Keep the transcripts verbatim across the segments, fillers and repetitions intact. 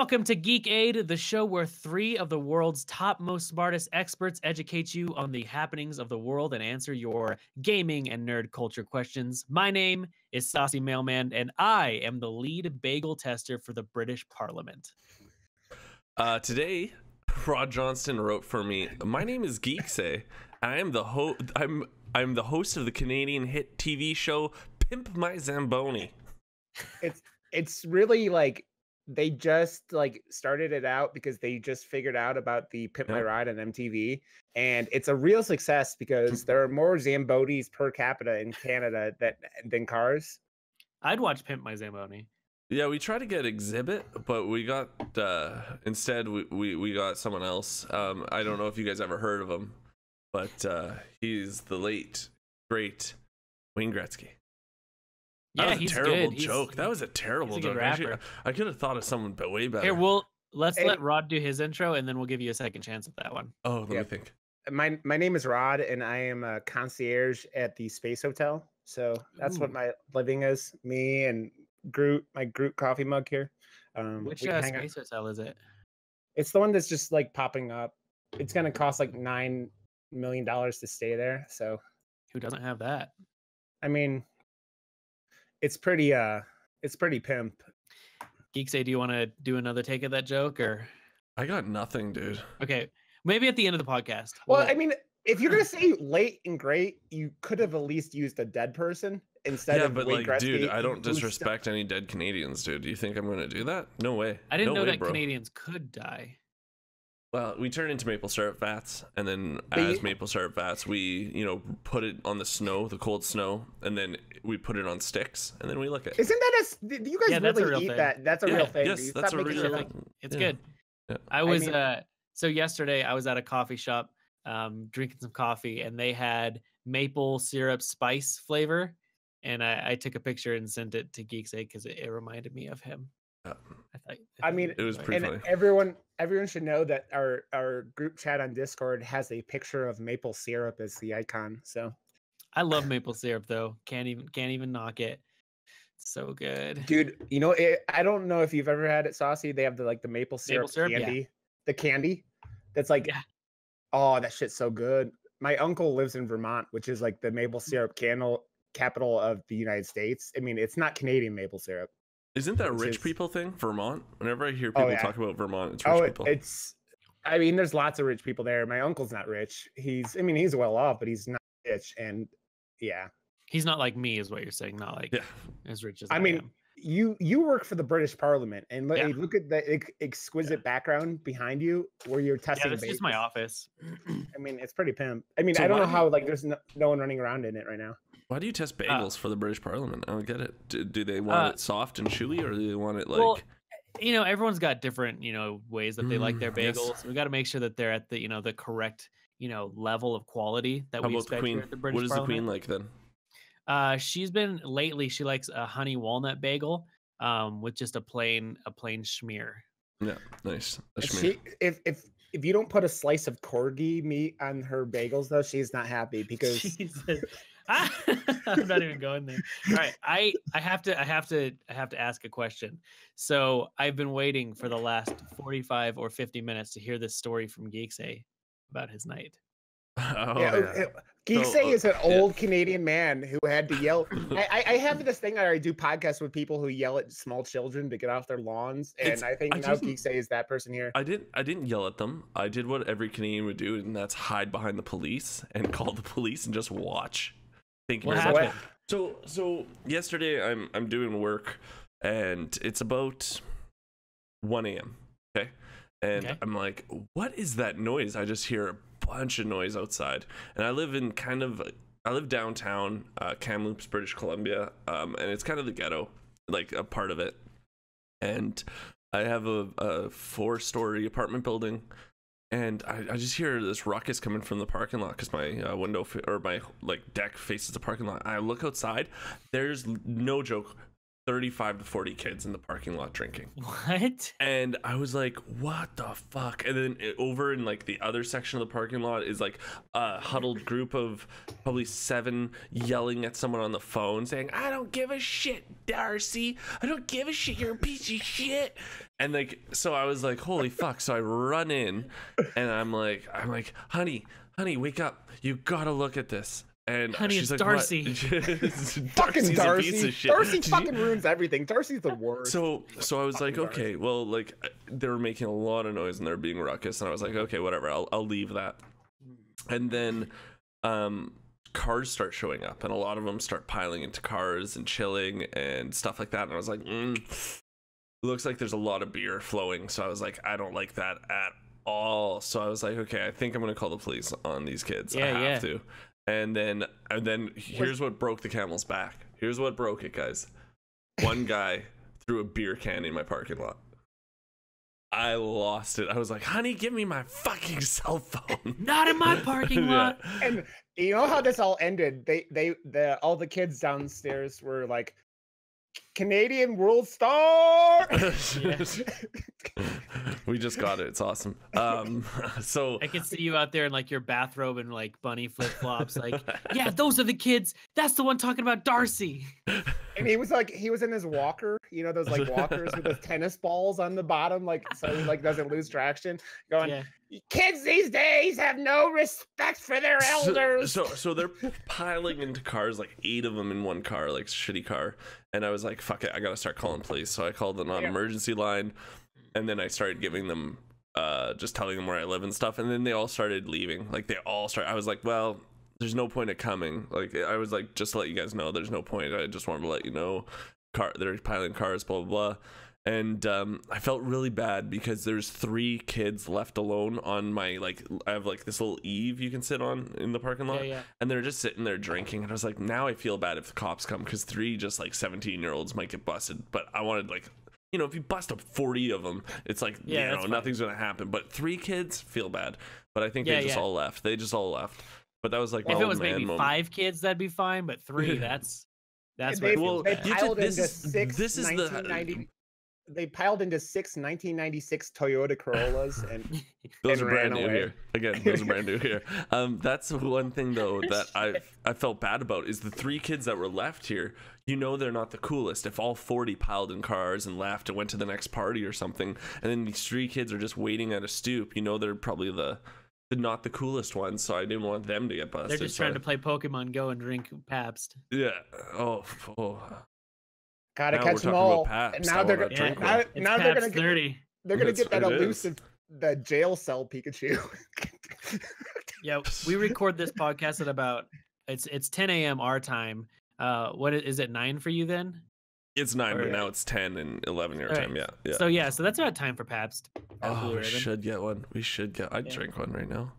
Welcome to Geek Aid, the show where three of the world's top most smartest experts educate you on the happenings of the world and answer your gaming and nerd culture questions. My name is Saucy Mailman, and I am the lead bagel tester for the British Parliament. Uh, today, Rod Johnston wrote for me, my name is Geeksay, and I am the ho I'm, I'm the host of the Canadian hit T V show Pimp My Zamboni. It's, it's really like... They just like started it out because they just figured out about the Pimp My Ride on M T V, and it's a real success because there are more Zambonis per capita in Canada that than cars. I'd watch Pimp My Zamboni. Yeah, we tried to get Exhibit, but we got uh, instead we, we we got someone else. Um, I don't know if you guys ever heard of him, but uh, he's the late great Wayne Gretzky. That yeah, was a he's terrible good. joke. He's, that was a terrible a joke. Actually, I could have thought of someone but way better. Here, we'll let's hey. let Rod do his intro, and then we'll give you a second chance at that one. Oh, let yep. me think. My my name is Rod, and I am a concierge at the Space Hotel. So that's Ooh. what my living is. Me and Groot, my Groot coffee mug here. Um, Which uh, Space out. Hotel is it? It's the one that's just like popping up. It's gonna cost like nine million dollars to stay there. So who doesn't have that? I mean. It's pretty, uh, it's pretty pimp. Geeksay, do you want to do another take of that joke, or? I got nothing, dude. Okay, maybe at the end of the podcast. Well, I mean, if you're gonna say late and great, you could have at least used a dead person instead yeah, of. Yeah, but Wayne like, Gretzky, dude, I don't disrespect any dead Canadians, dude. Do you think I'm gonna do that? No way. I didn't no know way, that bro. Canadians could die. Well, we turn into maple syrup vats, and then but as you... maple syrup vats, we, you know, put it on the snow, the cold snow, and then we put it on sticks, and then we lick it. Isn't that a... Do you guys yeah, really real eat thing. that? That's a yeah, real thing. Yes, that's a real thing. It's yeah. good. Yeah. I was... I mean, uh, so yesterday, I was at a coffee shop um, drinking some coffee, and they had maple syrup spice flavor, and I, I took a picture and sent it to Geeksay because it, it reminded me of him. I, thought, I mean, it was pretty and funny. Everyone, everyone should know that our our group chat on Discord has a picture of maple syrup as the icon. So, I love maple syrup though. Can't even can't even knock it. It's so good, dude. You know, it, I don't know if you've ever had it, Saucy. They have the like the maple syrup, maple syrup candy, yeah. the candy that's like, yeah. oh, that shit's so good. My uncle lives in Vermont, which is like the maple syrup candle capital of the United States. I mean, it's not Canadian maple syrup. Isn't that rich is, people thing, Vermont? Whenever I hear people oh, yeah. talk about Vermont, it's rich oh, people. It's, I mean, there's lots of rich people there. My uncle's not rich. He's, I mean, he's well off, but he's not rich. And yeah. He's not like me is what you're saying. Not like yeah. as rich as I, I mean, am. you you work for the British Parliament. And yeah. look at the ex exquisite yeah. background behind you where you're testing. Yeah, that's babies. just my office. I mean, it's pretty pimp. I mean, so I don't know how like there's no, no one running around in it right now. Why do you test bagels uh, for the British Parliament? I don't get it. Do, do they want uh, it soft and chewy, or do they want it like? Well, you know, everyone's got different, you know, ways that they mm, like their bagels. Yes. We got to make sure that they're at the, you know, the correct, you know, level of quality that How we expect the queen? At the British What is Parliament. the Queen like then? Uh, she's been lately. She likes a honey walnut bagel um, with just a plain, a plain schmear. Yeah, nice. A if, she, if if if you don't put a slice of corgi meat on her bagels, though, she's not happy because. Jesus. I'm not even going there. All right, I I have to I have to I have to ask a question. So I've been waiting for the last forty-five or fifty minutes to hear this story from Geeksay about his night. Oh, yeah, yeah. Geeksay so, is an old yeah. Canadian man who had to yell. I, I have this thing that I do podcasts with people who yell at small children to get off their lawns, and it's, I think I now Geeksay is that person here. I didn't. I didn't yell at them. I did what every Canadian would do, and that's hide behind the police and call the police and just watch. Thank you very much. So so yesterday I'm I'm doing work and it's about one A M Okay. And okay. I'm like, what is that noise? I just hear a bunch of noise outside. And I live in kind of I live downtown, uh Kamloops, British Columbia. Um and it's kind of the ghetto, like a part of it. And I have a, a four story apartment building. And I, I just hear this ruckus coming from the parking lot because my uh, window or my like deck faces the parking lot. I look outside. There's no joke, thirty-five to forty kids in the parking lot drinking. What? And I was like, what the fuck? And then it, over in like the other section of the parking lot is like a huddled group of probably seven yelling at someone on the phone saying, I don't give a shit, Darcy. I don't give a shit. You're a piece of shit. And like, so I was like, holy fuck. So I run in and I'm like, I'm like, honey, honey, wake up. You gotta look at this. And honey, she's it's like, Darcy. Fucking Darcy. A piece of shit. Darcy fucking ruins everything. Darcy's the worst. So, so I was fucking like, Darcy. Okay, well, like they were making a lot of noise and they're being ruckus. And I was like, okay, whatever. I'll, I'll leave that. And then, um, cars start showing up and a lot of them start piling into cars and chilling and stuff like that. And I was like, mm. Looks like there's a lot of beer flowing. So I was like, I don't like that at all. So I was like, okay, I think I'm going to call the police on these kids. Yeah, I have yeah. to. And then, and then here's what broke the camel's back. Here's what broke it, guys. One guy threw a beer can in my parking lot. I lost it. I was like, honey, give me my fucking cell phone. Not in my parking lot. Yeah. And you know how this all ended? They, they, the, all the kids downstairs were like, Canadian world star. We just got it. It's awesome. Um, so I can see you out there in like your bathrobe and like bunny flip flops. Like, yeah, those are the kids. That's the one talking about Darcy. And he was like, he was in his walker. You know those like walkers with the tennis balls on the bottom, like so he like doesn't lose traction. Going. Yeah. Kids these days have no respect for their elders. So, so, so they're piling into cars, like eight of them in one car, like shitty car. And I was like, "Fuck it, I gotta start calling police." So I called the non-emergency yeah. line, and then I started giving them, uh, just telling them where I live and stuff. And then they all started leaving. Like they all start. I was like, "Well, there's no point of coming." Like I was like, "Just to let you guys know, there's no point. I just wanted to let you know, car, they're piling cars, blah blah blah." And um, I felt really bad because there's three kids left alone on my, like, I have, like, this little eave you can sit on in the parking lot. Yeah, yeah. And they're just sitting there drinking. And I was like, now I feel bad if the cops come because three just, like, seventeen-year-olds might get busted. But I wanted, like, you know, if you bust up forty of them, it's like, yeah, you know, nothing's going to happen. But three kids, feel bad. But I think yeah, they just yeah. all left. They just all left. But that was, like, if it was maybe moment. five kids, that'd be fine. But three, that's, that's they, what well, they piled this, into six this is the... They piled into six nineteen ninety-six Toyota Corollas and those and are brand new away. Here. Again, those are brand new here. Um, that's one thing though that I I felt bad about is the three kids that were left here. You know they're not the coolest. If all forty piled in cars and left and went to the next party or something, and then these three kids are just waiting at a stoop, you know they're probably the not the coolest ones. So I didn't want them to get busted. They're just trying so. to play Pokemon Go and drink Pabst. Yeah. Oh. Oh. Gotta now catch them all. And now they're gonna yeah, now, now they're gonna get, thirty. They're gonna it's, get that elusive is. the jail cell Pikachu. Yeah, we record this podcast at about it's it's ten A M our time. Uh, what is it nine for you then? It's nine, or, but now it's ten and eleven your right. time. Yeah, yeah. So yeah, so that's about time for Pabst. Oh, we should get one. We should get. I'd yeah. drink one right now.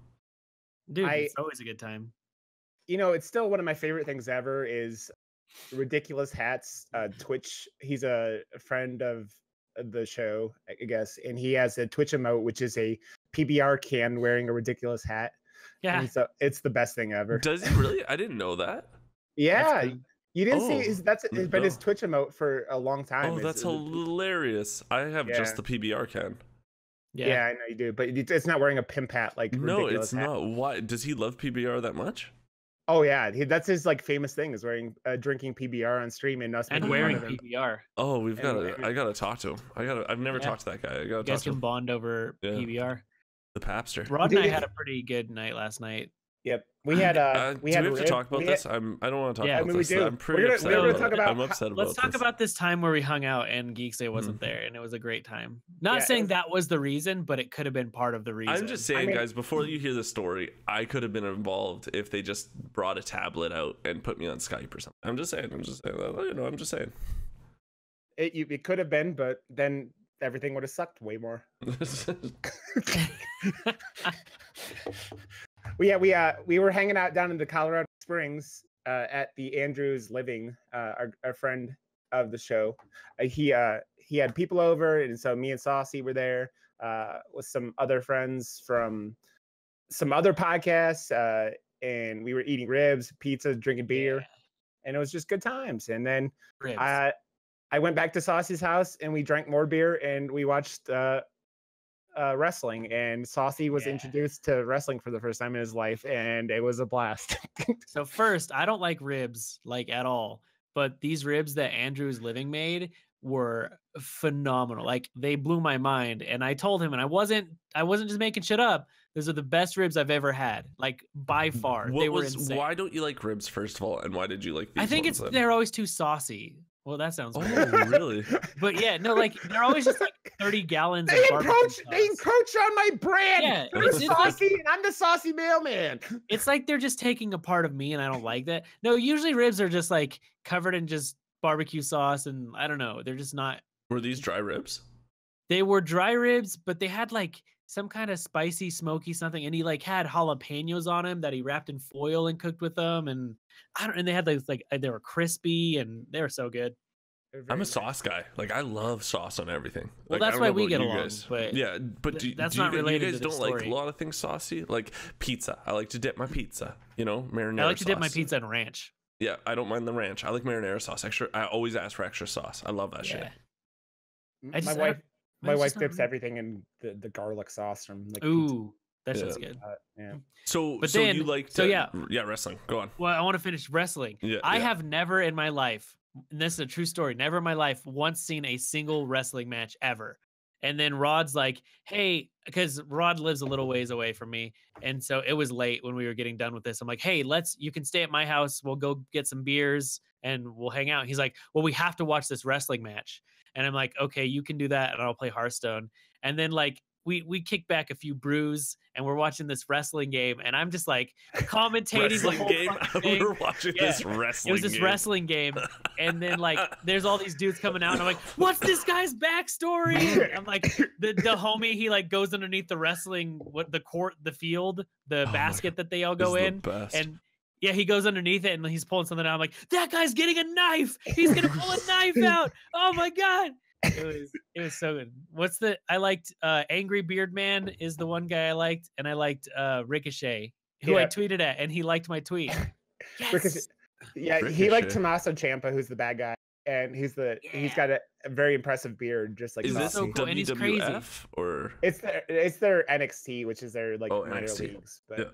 Dude, I, it's always a good time. You know, it's still one of my favorite things ever. Is Ridiculous Hats uh Twitch, he's a friend of the show I guess, and he has a Twitch emote which is a P B R can wearing a ridiculous hat. Yeah, so it's the best thing ever. Does he really? I didn't know that. Yeah, you didn't oh, see his, that's it's been no. his Twitch emote for a long time. Oh, it's, that's it's, hilarious. I have yeah. just the P B R can. Yeah. yeah, I know you do, but it's not wearing a pimp hat like no it's hat. Not why does he love P B R that much? Oh yeah, he, that's his like famous thing is wearing uh, drinking P B R on stream and us and wearing P B R. Oh, we've got to. I gotta talk to him. I gotta. I've never yeah. talked to that guy. I gotta you guys talk can to him. Bond over yeah. P B R. The Papster. Rod and I had a pretty good night last night. Yep, we had. Uh, uh, we do had. We have to talk about had, this. I'm. I don't want to talk yeah, about I mean, this. We do. I'm pretty gonna, upset. About talk about, I'm upset about. Let's talk this. about this time where we hung out and Geeks Day wasn't mm. there, and it was a great time. Not yeah, saying was, that was the reason, but it could have been part of the reason. I'm just saying, I mean, guys, before you hear the story, I could have been involved if they just brought a tablet out and put me on Skype or something. I'm just saying. I'm just saying. You know, I'm just saying. It. You, it could have been, but then everything would have sucked way more. We uh, we uh we were hanging out down in the Colorado Springs uh, at the Andrew's Living, uh, our, our friend of the show. Uh, he uh he had people over, and so me and Saucy were there uh, with some other friends from some other podcasts, uh, and we were eating ribs, pizza, drinking beer, yeah. and it was just good times. And then I uh, I went back to Saucy's house, and we drank more beer, and we watched. Uh, Uh, wrestling, and Saucy was yeah. introduced to wrestling for the first time in his life, and it was a blast. So first, I don't like ribs like at all, but these ribs that Andrew's Living made were phenomenal. Like, they blew my mind. And I told him, and I wasn't I wasn't just making shit up. Those are the best ribs I've ever had, like, by far. What they were was, insane. Why don't you like ribs, first of all, and why did you like these? I think ones, it's then? They're always too saucy. Well, that sounds weird. Oh, really? But yeah, no, like, they're always just like thirty gallons. They of encroach. They encroach on my brand. Yeah, they're it's, saucy, it's like, and I'm the saucy mailman. It's like they're just taking a part of me, and I don't like that. No, usually ribs are just like covered in just barbecue sauce, and I don't know. They're just not. Were these dry ribs? They were dry ribs, but they had like some kind of spicy, smoky something, and he like had jalapenos on him that he wrapped in foil and cooked with them, and I don't. And they had those like they were crispy and they were so good. They were I'm a nice. sauce guy. Like I love sauce on everything. Well, like, that's why we get along. Guys. But yeah, but do, that's do not you, related. You guys to don't story. Like a lot of things saucy, like pizza. I like to dip my pizza. You know, marinara. I like to sauce. dip my pizza in ranch. Yeah, I don't mind the ranch. I like marinara sauce. Extra. I always ask for extra sauce. I love that yeah. shit. I just, my wife. I, My wife dips everything in the, the garlic sauce from like ooh, that shit's yeah. good. Uh, yeah. So, but so then, you like to, so yeah, yeah, wrestling. Go on. Well, I want to finish wrestling. Yeah, I yeah. have never in my life, and this is a true story, never in my life once seen a single wrestling match ever. And then Rod's like, hey, because Rod lives a little ways away from me, and so it was late when we were getting done with this. I'm like, hey, let's you can stay at my house. We'll go get some beers and we'll hang out. He's like, well, we have to watch this wrestling match. And I'm like, okay, you can do that, and I'll play Hearthstone. And then, like, we we kick back a few brews, and we're watching this wrestling game, and I'm just, like, commentating wrestling the whole game? Thing. We're watching yeah. this wrestling game. It was this game. wrestling game, and then, like, there's all these dudes coming out, and I'm like, what's this guy's backstory? And I'm like, the, the homie, he, like, goes underneath the wrestling, what the court, the field, the oh basket that they all go in. Best. And yeah, he goes underneath it and he's pulling something out. I'm like, that guy's getting a knife. He's gonna pull a knife out. Oh my god, it was it was so good. What's the I liked uh, Angry Beard Man is the one guy I liked, and I liked uh, Ricochet, who yeah. I tweeted at, and he liked my tweet. Yes. Ricochet. Yeah, Ricochet. He liked Tommaso Ciampa, who's the bad guy, and he's the yeah. he's got a, a very impressive beard, just like is this so cool. W W F and he's crazy. Or it's their it's their N X T, which is their like oh, minor N X T. Leagues, but. Yeah.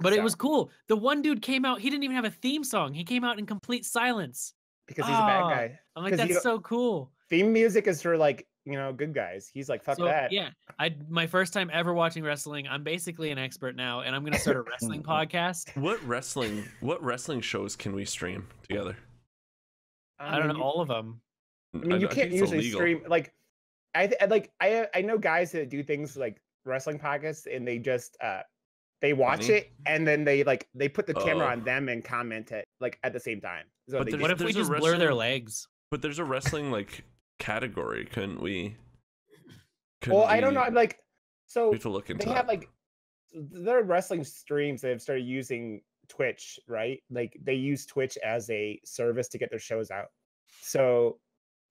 But so. It was cool. The one dude came out. He didn't even have a theme song. He came out in complete silence. Because he's oh, a bad guy. I'm like, that's so cool. Theme music is for like, you know, good guys. He's like, fuck so, that. Yeah. I my first time ever watching wrestling. I'm basically an expert now, and I'm gonna start a wrestling podcast. What wrestling? What wrestling shows can we stream together? I, I don't mean, know all of them. I mean, you I, can't I usually illegal. stream like. I th like I I know guys that do things like wrestling podcasts, and they just. uh They watch Funny. it and then they like they put the camera oh. on them and comment it like at the same time. So but what if we just blur their legs? But there's a wrestling like category, couldn't we? Couldn't well, we, I don't know. I'm like, so we have to look into they have like their wrestling streams. They've started using Twitch, right? Like they use Twitch as a service to get their shows out. So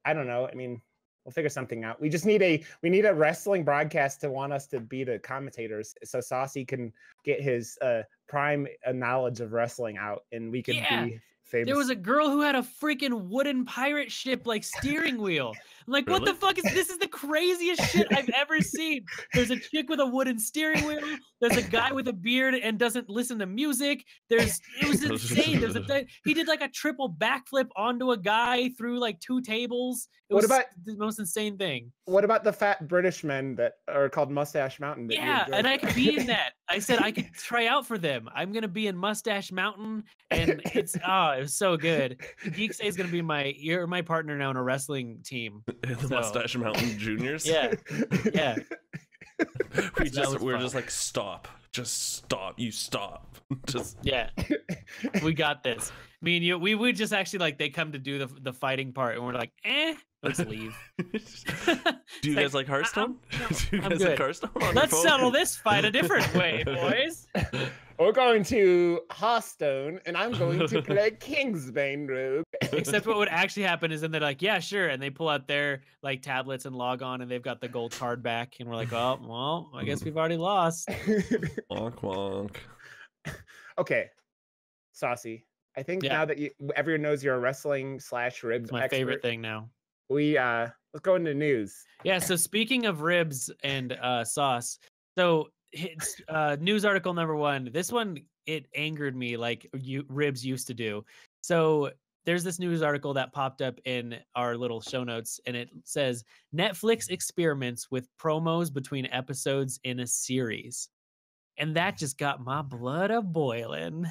I don't know. I mean, we'll figure something out. We just need a we need a wrestling broadcast to want us to be the commentators, so Saucy can get his uh, prime uh, knowledge of wrestling out, and we can yeah. be famous. There was a girl who had a freaking wooden pirate ship like steering wheel. I'm like, really? What the fuck is this? Is the craziest shit I've ever seen. There's a chick with a wooden steering wheel. There's a guy with a beard and doesn't listen to music. There's it was insane. There's a he did like a triple backflip onto a guy through like two tables. It what was about the most insane thing? What about the fat British men that are called Mustache Mountain? That yeah, you and I could be in that. I said I could try out for them. I'm gonna be in Mustache Mountain, and it's oh, it was so good. Geek Aid is gonna be my you're my partner now in a wrestling team. The so. Mustache Mountain Juniors. Yeah, yeah. We just we're fun. just like stop, just stop, you stop, just yeah. We got this. Me and you, we would just actually like they come to do the the fighting part, and we're like, eh, let's leave. Do you guys like Hearthstone? Do you guys like Hearthstone? Let's settle this fight a different way, boys. We're going to Hearthstone, and I'm going to play Kingsbane Rogue. Except what would actually happen is then they're like, yeah, sure. And they pull out their like tablets and log on, and they've got the gold card back. And we're like, oh, well, I guess we've already lost. Wonk, wonk. Okay, Saucy. I think yeah. now that you, everyone knows you're a wrestling slash ribs it's my expert, favorite thing now. We, uh, let's go into news. Yeah, so speaking of ribs and uh, sauce, so... It's, uh, news article number one. This one, it angered me like you, ribs used to do. So there's this news article that popped up in our little show notes, and it says Netflix experiments with promos between episodes in a series. And that just got my blood a boiling.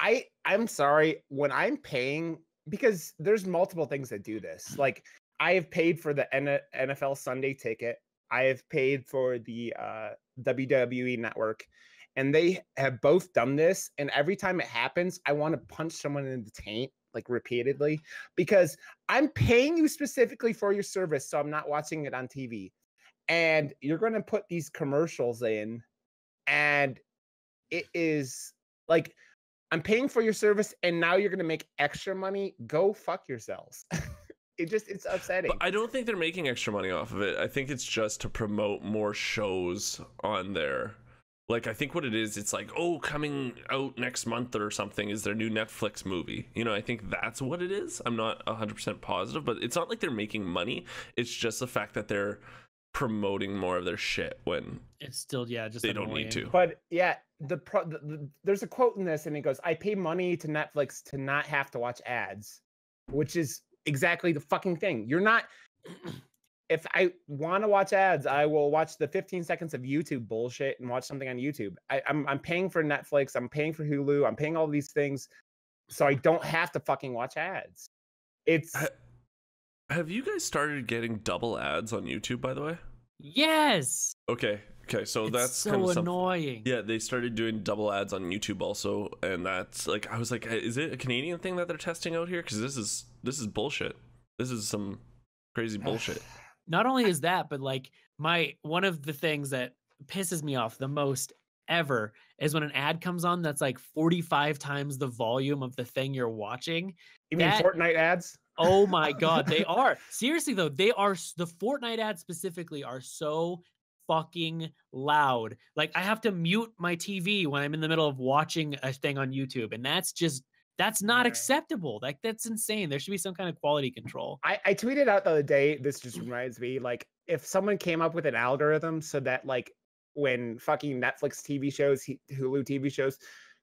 I, I'm sorry, when I'm paying, because there's multiple things that do this. Like, I have paid for the N F L Sunday ticket. I have paid for the uh, W W E network. And they have both done this. And every time it happens, I want to punch someone in the taint, like, repeatedly. Because I'm paying you specifically for your service, so I'm not watching it on T V. And you're going to put these commercials in. And it is like, I'm paying for your service and now you're going to make extra money. Go fuck yourselves. It just, it's upsetting. But I don't think they're making extra money off of it. I think it's just to promote more shows on there. Like, I think what it is, it's like, oh, coming out next month or something is their new Netflix movie. You know, I think that's what it is. I'm not one hundred percent positive, but it's not like they're making money. It's just the fact that they're promoting more of their shit when it's still, yeah, just they annoying. Don't need to. But yeah, the, pro the, the there's a quote in this, and it goes, "I pay money to Netflix to not have to watch ads," which is exactly the fucking thing. You're not. If I want to watch ads, I will watch the fifteen seconds of YouTube bullshit and watch something on YouTube. I, I'm I'm paying for Netflix. I'm paying for Hulu. I'm paying all these things, so I don't have to fucking watch ads. It's. I Have you guys started getting double ads on YouTube, by the way? Yes. Okay. Okay. So it's that's so kind of annoying. Yeah, they started doing double ads on YouTube also, and that's like, I was like, is it a Canadian thing that they're testing out here? Because this is this is bullshit. This is some crazy bullshit. Not only is that, but like my one of the things that pisses me off the most ever is when an ad comes on that's like forty-five times the volume of the thing you're watching. You mean that, Fortnite ads? Oh my God, they are. Seriously though, they are, the Fortnite ads specifically are so fucking loud. Like, I have to mute my T V when I'm in the middle of watching a thing on YouTube, and that's just, that's not yeah. acceptable. Like, that's insane. There should be some kind of quality control. I, I tweeted out the other day, this just reminds me, like, if someone came up with an algorithm so that, like, when fucking Netflix T V shows, Hulu T V shows,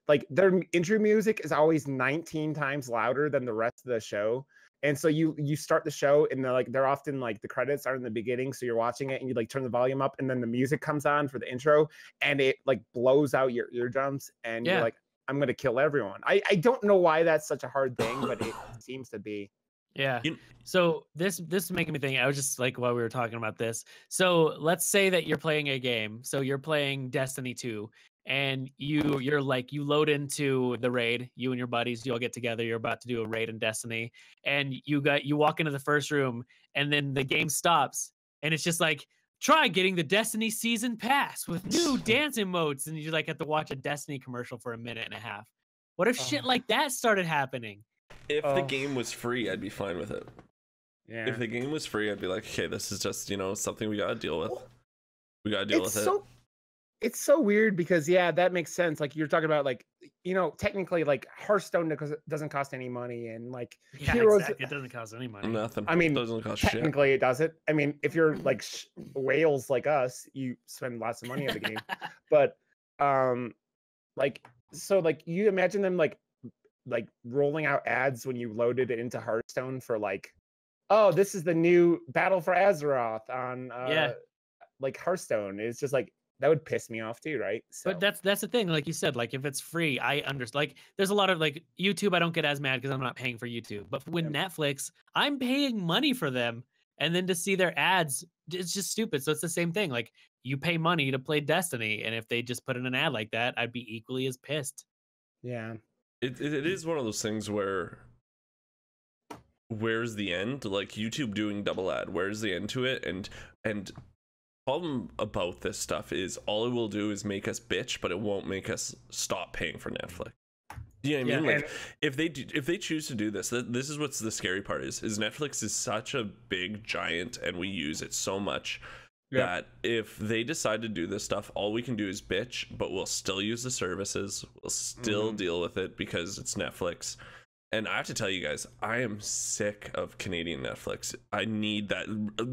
like, their intro music is always nineteen times louder than the rest of the show. And so you you start the show, and they're like, they're often like, the credits are in the beginning, so you're watching it and you like turn the volume up, and then the music comes on for the intro, and it like blows out your eardrums, and yeah. you're like, I'm gonna kill everyone. I I don't know why that's such a hard thing, but it seems to be. Yeah. So this this is making me think. I was just like, while we were talking about this. So let's say that you're playing a game. So you're playing Destiny two. And you, you're like, you load into the raid, you and your buddies, you all get together, you're about to do a raid in Destiny, and you got, you walk into the first room, and then the game stops, and it's just like, try getting the Destiny season pass with new dance emotes, and you like have to watch a Destiny commercial for a minute and a half. What if oh. shit like that started happening? If oh. the game was free, I'd be fine with it. Yeah. If the game was free, I'd be like, okay, this is just, you know, something we gotta deal with. We gotta deal it's with so it. It's so weird because, yeah, that makes sense. Like, you're talking about, like, you know, technically, like, Hearthstone doesn't cost any money, and like, yeah, Heroes, exactly. It doesn't cost any money. Nothing. I mean, it doesn't cost technically shit. It doesn't. I mean, if you're like sh whales like us, you spend lots of money on the game. But, um, like, so like, you imagine them like, like rolling out ads when you loaded it into Hearthstone for like, oh, this is the new Battle for Azeroth on, uh, yeah. like Hearthstone. It's just like. That would piss me off too, right? So. But that's that's the thing, like you said, like if it's free, I understand. Like there's a lot of like YouTube, I don't get as mad because I'm not paying for YouTube. But when yeah. Netflix, I'm paying money for them, and then to see their ads, it's just stupid. So it's the same thing. Like you pay money to play Destiny, and if they just put in an ad like that, I'd be equally as pissed. Yeah, it it is one of those things where. Where's the end? Like YouTube doing double ad. Where's the end to it? And and. Problem about this stuff is all it will do is make us bitch, but it won't make us stop paying for Netflix. You know what I mean? Yeah, like if they do, if they choose to do this, th this is what's the scary part is is Netflix is such a big giant and we use it so much yeah. that if they decide to do this stuff, all we can do is bitch, but we'll still use the services, we'll still mm-hmm. deal with it because it's Netflix. And I have to tell you guys, I am sick of Canadian Netflix. I need that.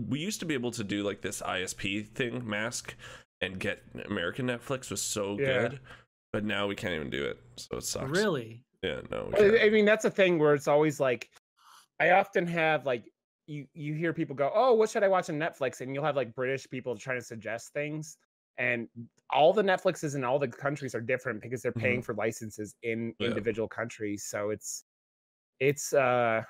We used to be able to do like this I S P thing, mask, and get American Netflix was so yeah. good. But now we can't even do it. So it sucks. Really? Yeah, no. I mean, that's a thing where it's always like, I often have like, you you hear people go, oh, what should I watch on Netflix? And you'll have like British people trying to suggest things. And all the Netflixes in all the countries are different because they're paying mm-hmm. for licenses in yeah. individual countries. So it's, it's, uh,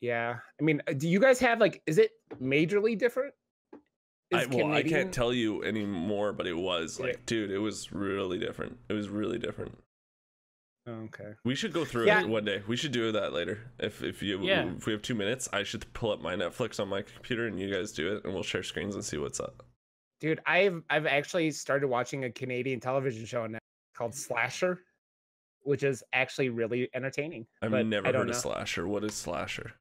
yeah. I mean, do you guys have like, is it majorly different? I, well, I can't tell you anymore, but it was like, yeah. dude, it was really different. It was really different. Okay. We should go through yeah. it one day. We should do that later. If if you yeah. if we have two minutes, I should pull up my Netflix on my computer and you guys do it, and we'll share screens and see what's up. Dude, I've I've actually started watching a Canadian television show now called Slasher, which is actually really entertaining. I've never heard know. of Slasher. What is Slasher?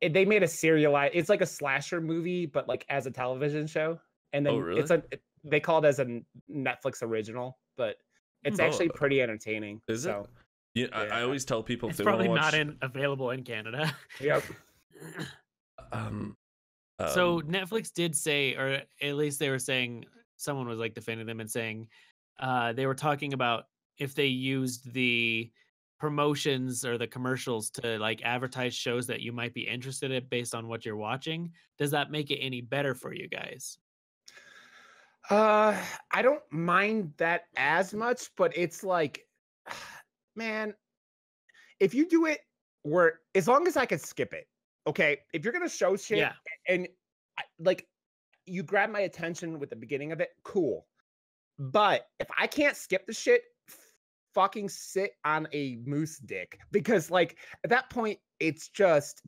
It, they made a serialized. It's like a slasher movie, but like as a television show, and then oh, really? it's a. It, they call it as a Netflix original, but it's oh. actually pretty entertaining. Is so. it? Yeah, yeah. I, I always tell people if it's they probably watch... not in, available in Canada. Yep. um, um. So Netflix did say, or at least they were saying, someone was like defending them and saying, uh, they were talking about if they used the promotions or the commercials to like advertise shows that you might be interested in based on what you're watching, does that make it any better for you guys? Uh, I don't mind that as much, but it's like, man, if you do it where, as long as I can skip it, okay? If you're gonna show shit yeah. and like you grab my attention with the beginning of it, cool. But if I can't skip the shit, fucking sit on a moose dick, because like at that point it's just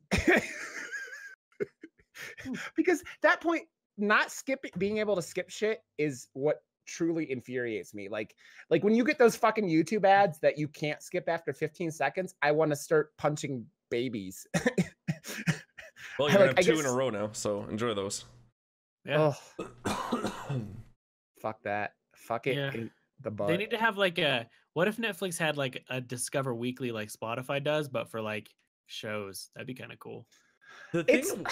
because that point not skipping being able to skip shit is what truly infuriates me. Like like when you get those fucking YouTube ads that you can't skip after fifteen seconds, I want to start punching babies. Well, you like, have I two guess... in a row now, so enjoy those. Yeah. Oh. Fuck that. Fuck it. Yeah. The butt. They need to have like a, what if Netflix had like a Discover Weekly like Spotify does, but for like shows? That'd be kind of cool. The thing,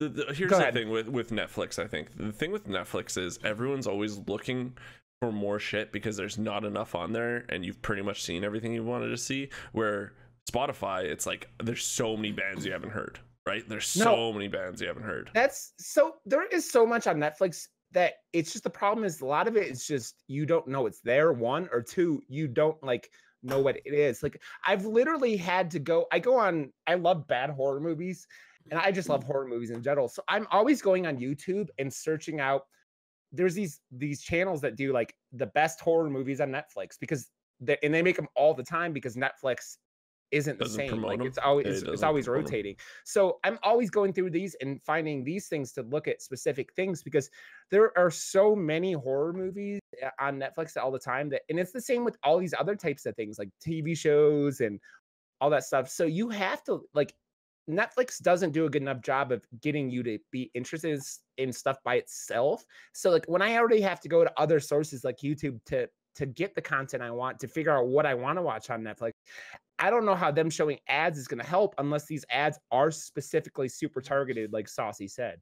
the, the, here's the thing with, with Netflix, I think. The thing with Netflix is everyone's always looking for more shit because there's not enough on there and you've pretty much seen everything you wanted to see. Where Spotify, it's like there's so many bands you haven't heard, right? There's no, so many bands you haven't heard. That's so, there is so much on Netflix that it's just, the problem is a lot of it is just you don't know it's there, one, or two, you don't like know what it is. Like I've literally had to go, I go on, I love bad horror movies and I just love horror movies in general. So I'm always going on YouTube and searching out, there's these these channels that do like the best horror movies on Netflix, because they, and they make them all the time because Netflix isn't the same. Like it's always, it's, it's always rotating. So I'm always going through these and finding these things to look at specific things, because there are so many horror movies on Netflix all the time that, and it's the same with all these other types of things like T V shows and all that stuff. So you have to like, Netflix doesn't do a good enough job of getting you to be interested in stuff by itself. So like when I already have to go to other sources like YouTube to, to get the content I want, to figure out what I want to watch on Netflix, I don't know how them showing ads is going to help unless these ads are specifically super targeted, like Saucy said.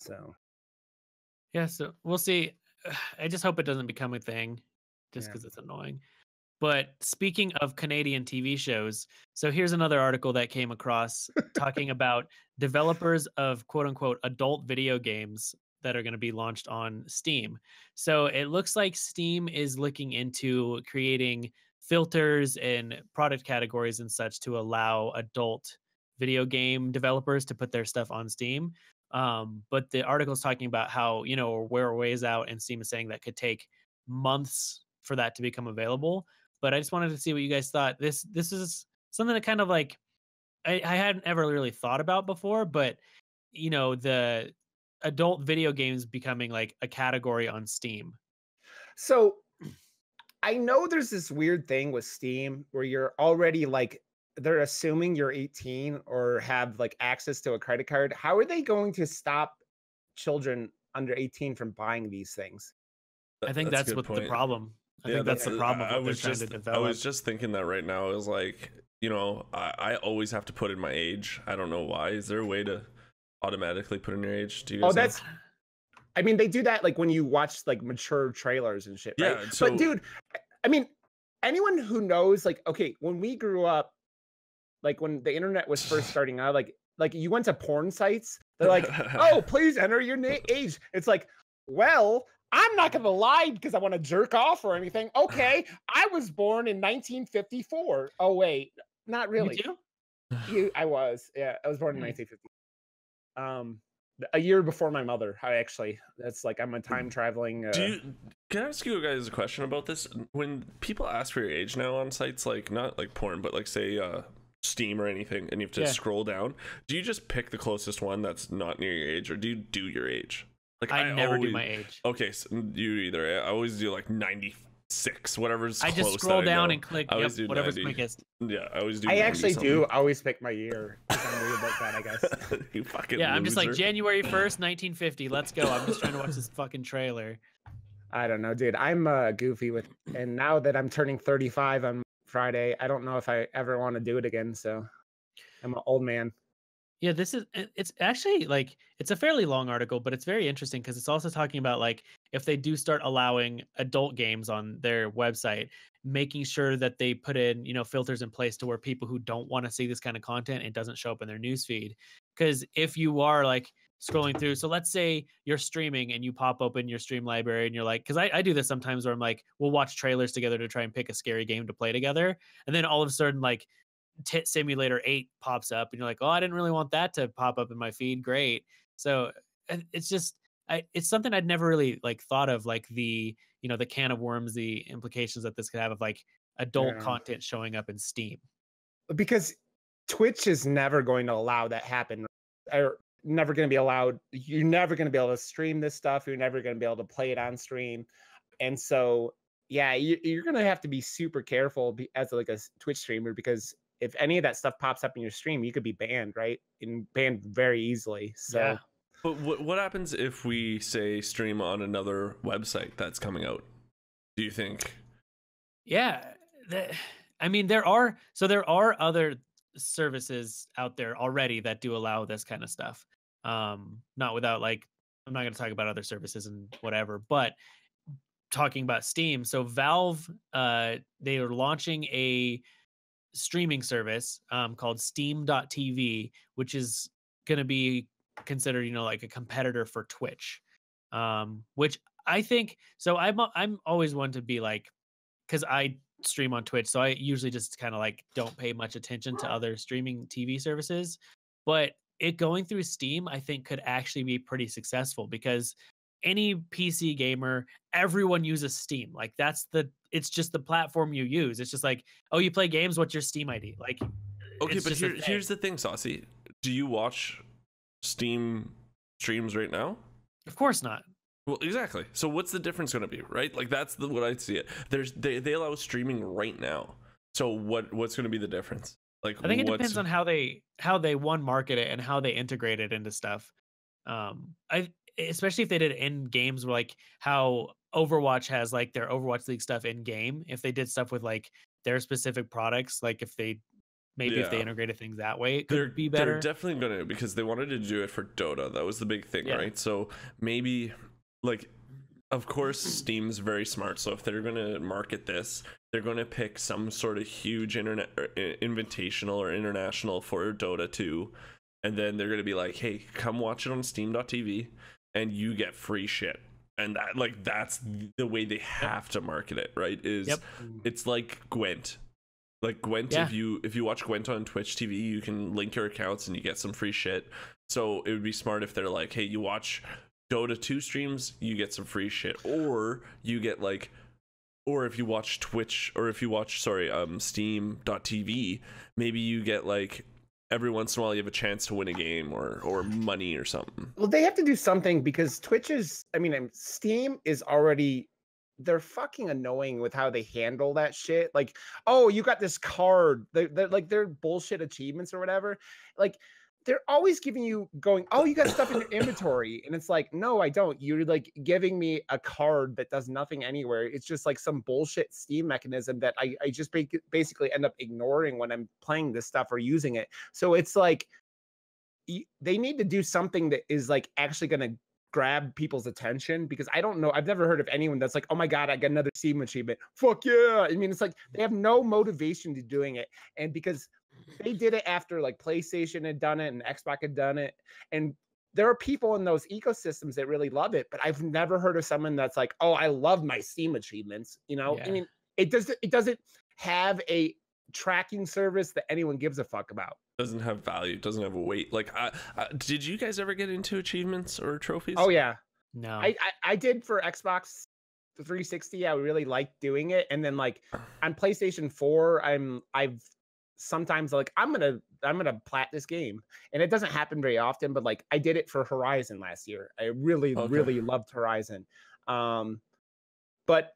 So. Yeah, so we'll see. I just hope it doesn't become a thing just because yeah. it's annoying. But speaking of Canadian T V shows, so here's another article that came across talking about developers of quote unquote adult video games that are going to be launched on Steam. So it looks like Steam is looking into creating filters and product categories and such to allow adult video game developers to put their stuff on Steam. Um, but the article is talking about how, you know, we're a ways out and Steam is saying that could take months for that to become available. But I just wanted to see what you guys thought. This this is something that kind of like I, I hadn't ever really thought about before, but, you know, the adult video games becoming like a category on Steam. So I know there's this weird thing with Steam where you're already like, they're assuming you're eighteen or have like access to a credit card. How are they going to stop children under eighteen from buying these things? I think that's, that's what point. the problem. I yeah, think that's, that's the problem. I, I was just, I was just thinking that right now. I was like, you know, I, I always have to put in my age. I don't know why. Is there a way to automatically put in your age? Do you guys oh, that's. Know? I mean, they do that like when you watch like mature trailers and shit, right? Yeah, so... But dude, I mean, anyone who knows, like, okay, when we grew up, like when the internet was first starting out, like, like you went to porn sites, they're like, oh, please enter your na- age. It's like, well, I'm not going to lie because I want to jerk off or anything. Okay, I was born in nineteen fifty-four. Oh, wait, not really. You do? You, I was. Yeah, I was born in nineteen fifty. Um, a year before my mother. I actually, that's like, I'm a time traveling. Uh... Do you, can I ask you guys a question about this? When people ask for your age now on sites, like not like porn, but like say uh, Steam or anything, and you have to yeah. scroll down, do you just pick the closest one that's not near your age, or do you do your age? Like I, I never always do my age. Okay, so you either. I always do like ninety-six, whatever's I close. I just scroll down know. and click yep, whatever's ninety. Quickest. Yeah, I always do. I actually something. do always pick my year. I'm weird about that, I guess. You fucking yeah, loser. I'm just like January first, nineteen fifty. Let's go. I'm just trying to watch this fucking trailer. I don't know, dude. I'm uh, goofy with, and now that I'm turning thirty-five on Friday, I don't know if I ever want to do it again. So I'm an old man. Yeah, this is, it's actually like, it's a fairly long article, but it's very interesting because it's also talking about like, if they do start allowing adult games on their website, making sure that they put in, you know, filters in place to where people who don't want to see this kind of content, it doesn't show up in their newsfeed. Because if you are like scrolling through, so let's say you're streaming and you pop open your stream library and you're like, because I, I do this sometimes where I'm like, we'll watch trailers together to try and pick a scary game to play together. And then all of a sudden, like, Tit Simulator eight pops up and you're like, oh, I didn't really want that to pop up in my feed. Great. So it's just, I, it's something I'd never really like thought of, like the, you know, the can of worms, the implications that this could have of like adult yeah. content showing up in Steam. Because Twitch is never going to allow that happen. Or never going to be allowed. You're never going to be able to stream this stuff. You're never going to be able to play it on stream. And so, yeah, you, you're going to have to be super careful as like a Twitch streamer, because if any of that stuff pops up in your stream, you could be banned, right? And banned very easily. So, yeah. But what what happens if we say stream on another website that's coming out? Do you think? Yeah, that, I mean, there are so there are other services out there already that do allow this kind of stuff. Um, not without like, I'm not going to talk about other services and whatever, but talking about Steam. So Valve, uh, they are launching a streaming service um called Steam dot T V, which is going to be considered, you know, like a competitor for Twitch, um which I think, so i'm i'm always one to be like, because I stream on Twitch, so I usually just kind of like don't pay much attention to other streaming T V services, but it going through Steam I think could actually be pretty successful, because any P C gamer, everyone uses Steam. Like that's the, it's just the platform you use. It's just like, oh, you play games, what's your Steam I D? Like, okay, but here, here's the thing, Saucy. Do you watch Steam streams right now? Of course not. Well, exactly. So what's the difference going to be, right? Like that's the, what I see it. There's they they allow streaming right now. So what what's going to be the difference? Like I think it depends on how they how they one market it and how they integrate it into stuff. Um, I. Especially if they did in games, like how Overwatch has like their Overwatch League stuff in game. If they did stuff with like their specific products, like if they maybe yeah. if they integrated things that way, it could they're, be better. They're definitely going to, because they wanted to do it for Dota. That was the big thing, yeah. right? So maybe like, of course, Steam's very smart. So if they're going to market this, they're going to pick some sort of huge internet or invitational or international for Dota two, and then they're going to be like, hey, come watch it on Steam dot T V. And you get free shit, and that like that's the way they have to market it, right? Is yep. it's like Gwent, like Gwent. Yeah. If you if you watch Gwent on Twitch T V, you can link your accounts and you get some free shit. So it would be smart if they're like, hey, you watch Dota two streams, you get some free shit, or you get like, or if you watch Twitch, or if you watch sorry, um, Steam dot T V, maybe you get like, every once in a while you have a chance to win a game or or money or something. Well, they have to do something, because Twitch is, I mean, Steam is already, they're fucking annoying with how they handle that shit. Like, oh, you got this card. They're, they're like, they're bullshit achievements or whatever. Like, they're always giving you going, oh, you got stuff in your inventory. And it's like, no, I don't. You're like giving me a card that does nothing anywhere. It's just like some bullshit Steam mechanism that I, I just basically end up ignoring when I'm playing this stuff or using it. So it's like, they need to do something that is like actually going to grab people's attention, because I don't know, I've never heard of anyone that's like, oh my God, I got another Steam achievement. Fuck yeah. I mean, it's like they have no motivation to doing it. And because they did it after like PlayStation had done it and Xbox had done it. And there are people in those ecosystems that really love it, but I've never heard of someone that's like, oh, I love my Steam achievements. You know, yeah. I mean, it doesn't, it doesn't have a tracking service that anyone gives a fuck about. Doesn't have value, doesn't have a weight. Like, I, I, did you guys ever get into achievements or trophies? Oh yeah. No. I, I, I did for Xbox three sixty. I really liked doing it. And then like on PlayStation four, I'm, I've sometimes like, I'm going to, I'm going to plat this game, and it doesn't happen very often, but like I did it for Horizon last year. I really, okay. really loved Horizon. Um, but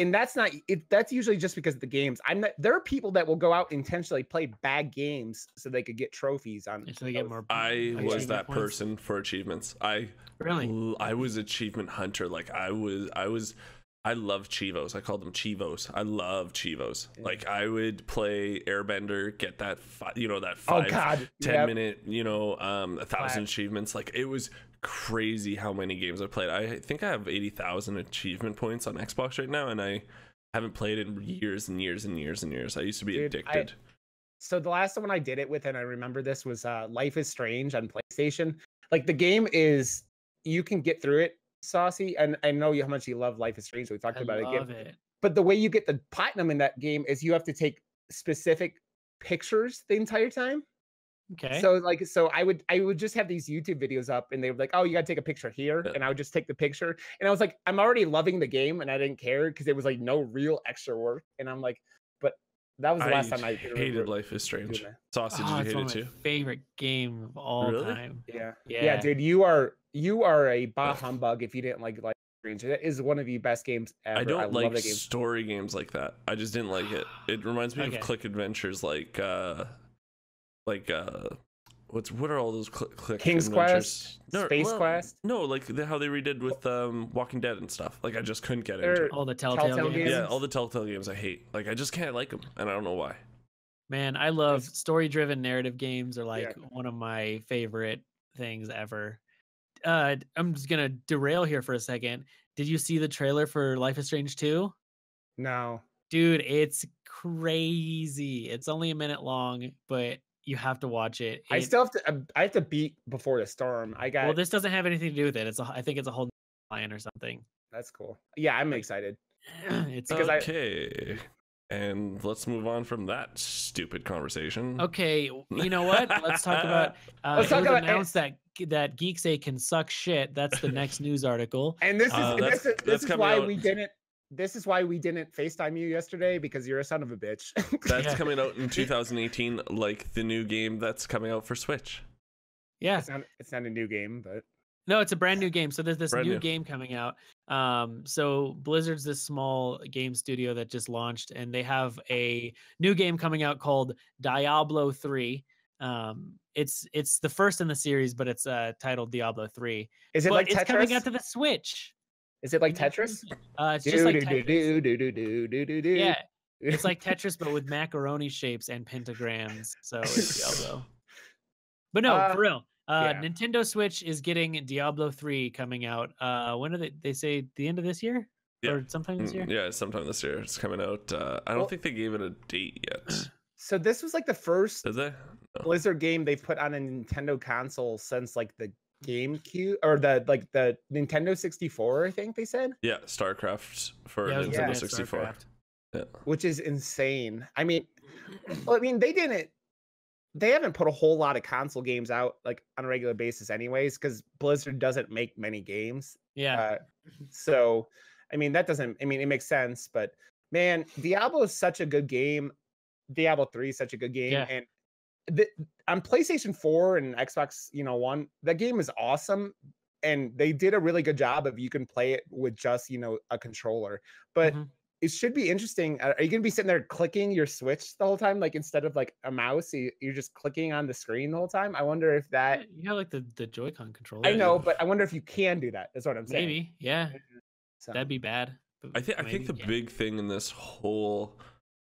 and that's not it. That's usually just because of the games. I'm not, there are people that will go out intentionally play bad games so they could get trophies on. So they get more. I was that points. person for achievements. I really, I was achievement hunter. Like I was, I was, I love Chivos. I called them Chivos. I love Chivos. Yeah. Like I would play Airbender, get that, fi you know, that five, oh God. ten yep. minute, you know, um, a thousand Flat. achievements. Like it was crazy how many games I played. I think I have eighty thousand achievement points on Xbox right now, and I haven't played in years and years and years and years. I used to be Dude, addicted. I, so the last one I did it with, and I remember this, was uh, Life is Strange on PlayStation. Like the game is, you can get through it, Saucy, and I know how much you love Life is Strange. We talked I about love it again. It. But the way you get the platinum in that game is you have to take specific pictures the entire time. Okay. So like, so I would, I would just have these YouTube videos up, and they were like, "Oh, you gotta take a picture here," and I would just take the picture, and I was like, "I'm already loving the game," and I didn't care because it was like no real extra work, and I'm like, "But that was the last I time I hated Life is Strange." Saucy, oh, did you hate it too? Favorite game of all really? time. Yeah. yeah, yeah, dude, you are you are a bah humbug if you didn't like Life is Strange. It is one of the best games ever. I don't I like love game. story games like that. I just didn't like it. It reminds me okay. of click adventures like. uh Like uh, what's what are all those cl click King's Quest, no, Space well, Quest? No, like the, how they redid with um Walking Dead and stuff. Like I just couldn't get into it. All the Telltale, Telltale games. Yeah, all the Telltale games I hate. Like I just can't like them, and I don't know why. Man, I love story-driven narrative games. Are like yeah. one of my favorite things ever. Uh, I'm just gonna derail here for a second. Did you see the trailer for Life is Strange two? No, dude, it's crazy. It's only a minute long, but you have to watch it. it. I still have to. I have to beat Before the Storm. I got. Well, this doesn't have anything to do with it. It's. A, I think it's a whole line or something. That's cool. Yeah, I'm excited. It's okay. I... And let's move on from that stupid conversation. Okay, you know what? Let's talk about. Uh, let's talk about announced that that Geeks Aid can suck shit. That's the next news article. And this is uh, this is, this is why out. we didn't. This is why we didn't FaceTime you yesterday, because you're a son of a bitch. That's yeah. coming out in two thousand eighteen, like the new game that's coming out for Switch. Yeah. It's not, it's not a new game, but... No, it's a brand new game. So there's this brand new, new game coming out. Um, so Blizzard's this small game studio that just launched, and they have a new game coming out called Diablo three. Um, it's it's the first in the series, but it's uh, titled Diablo three. Is it but like Tetris? It's coming out to the Switch. Is it like Tetris? Uh, it's do, just like Tetris. Do, do, do, do, do, do, do. Yeah, it's like Tetris, but with macaroni shapes and pentagrams. So it's Diablo. But no, uh, for real. Uh, yeah. Nintendo Switch is getting Diablo three coming out. Uh, when are they? They say the end of this year? Yeah. Or sometime this year? Yeah, sometime this year. It's coming out. Uh, I don't well, think they gave it a date yet. So this was like the first no. Blizzard game they've put on a Nintendo console since like the GameCube or the like the Nintendo sixty-four, I think they said. Yeah, StarCraft for yeah, Nintendo yeah, sixty-four. Yeah. Which is insane. I mean, well, I mean, they didn't they haven't put a whole lot of console games out like on a regular basis anyways, because Blizzard doesn't make many games. Yeah. Uh, so I mean that doesn't I mean it makes sense, but man, Diablo is such a good game. Diablo three is such a good game. Yeah. And The, on PlayStation four and Xbox, you know, One, that game is awesome, and they did a really good job of you can play it with just, you know, a controller. But mm-hmm. it should be interesting. Are you gonna be sitting there clicking your Switch the whole time, like instead of like a mouse, you're just clicking on the screen the whole time? I wonder if that you have like the the Joy-Con controller. I know, but I wonder if you can do that. That's what I'm saying. Maybe, yeah, so. That'd be bad. I think I think the yeah. big thing in this whole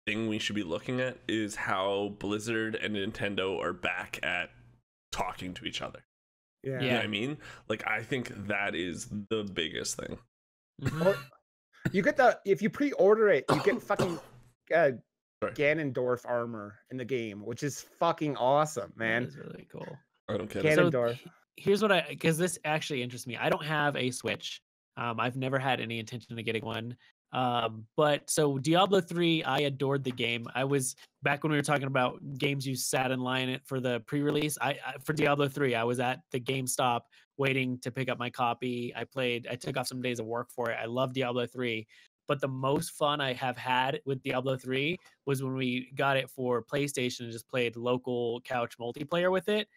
thing we should be looking at is how Blizzard and Nintendo are back at talking to each other. Yeah. You know what I mean? Like, I think that is the biggest thing. Well, you get the, if you pre-order it, you get fucking uh, Ganondorf armor in the game, which is fucking awesome, man. It's really cool. I don't care. Ganondorf. So here's what I, because this actually interests me. I don't have a Switch. Um, I've never had any intention of getting one. Um, but so Diablo three, I adored the game. I was back when we were talking about games you sat in line for the pre-release. I, I for Diablo three, I was at the GameStop waiting to pick up my copy. I played, I took off some days of work for it. I love Diablo three, but the most fun I have had with Diablo three was when we got it for PlayStation and just played local couch multiplayer with it.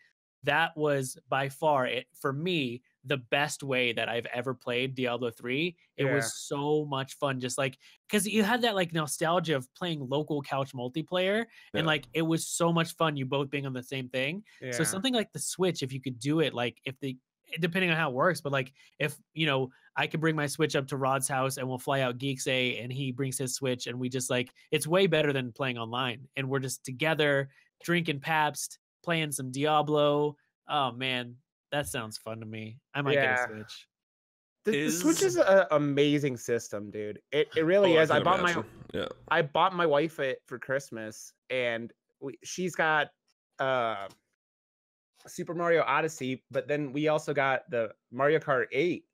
That was by far it for me. The best way that I've ever played Diablo three. It yeah. was so much fun. Just like, because you had that like nostalgia of playing local couch multiplayer yeah. and like, it was so much fun. You both being on the same thing. Yeah. So something like the Switch, if you could do it, like if the, depending on how it works, but like if, you know, I could bring my Switch up to Rod's house and we'll fly out Geeks A and he brings his Switch and we just like, it's way better than playing online. And we're just together drinking Pabst, playing some Diablo. Oh man. That sounds fun to me. I might yeah. get a Switch. The, is... the Switch is an amazing system, dude. It it really oh, is. I, I bought imagine. my yeah. I bought my wife it for Christmas, and we, she's got uh, Super Mario Odyssey, but then we also got the Mario Kart eight,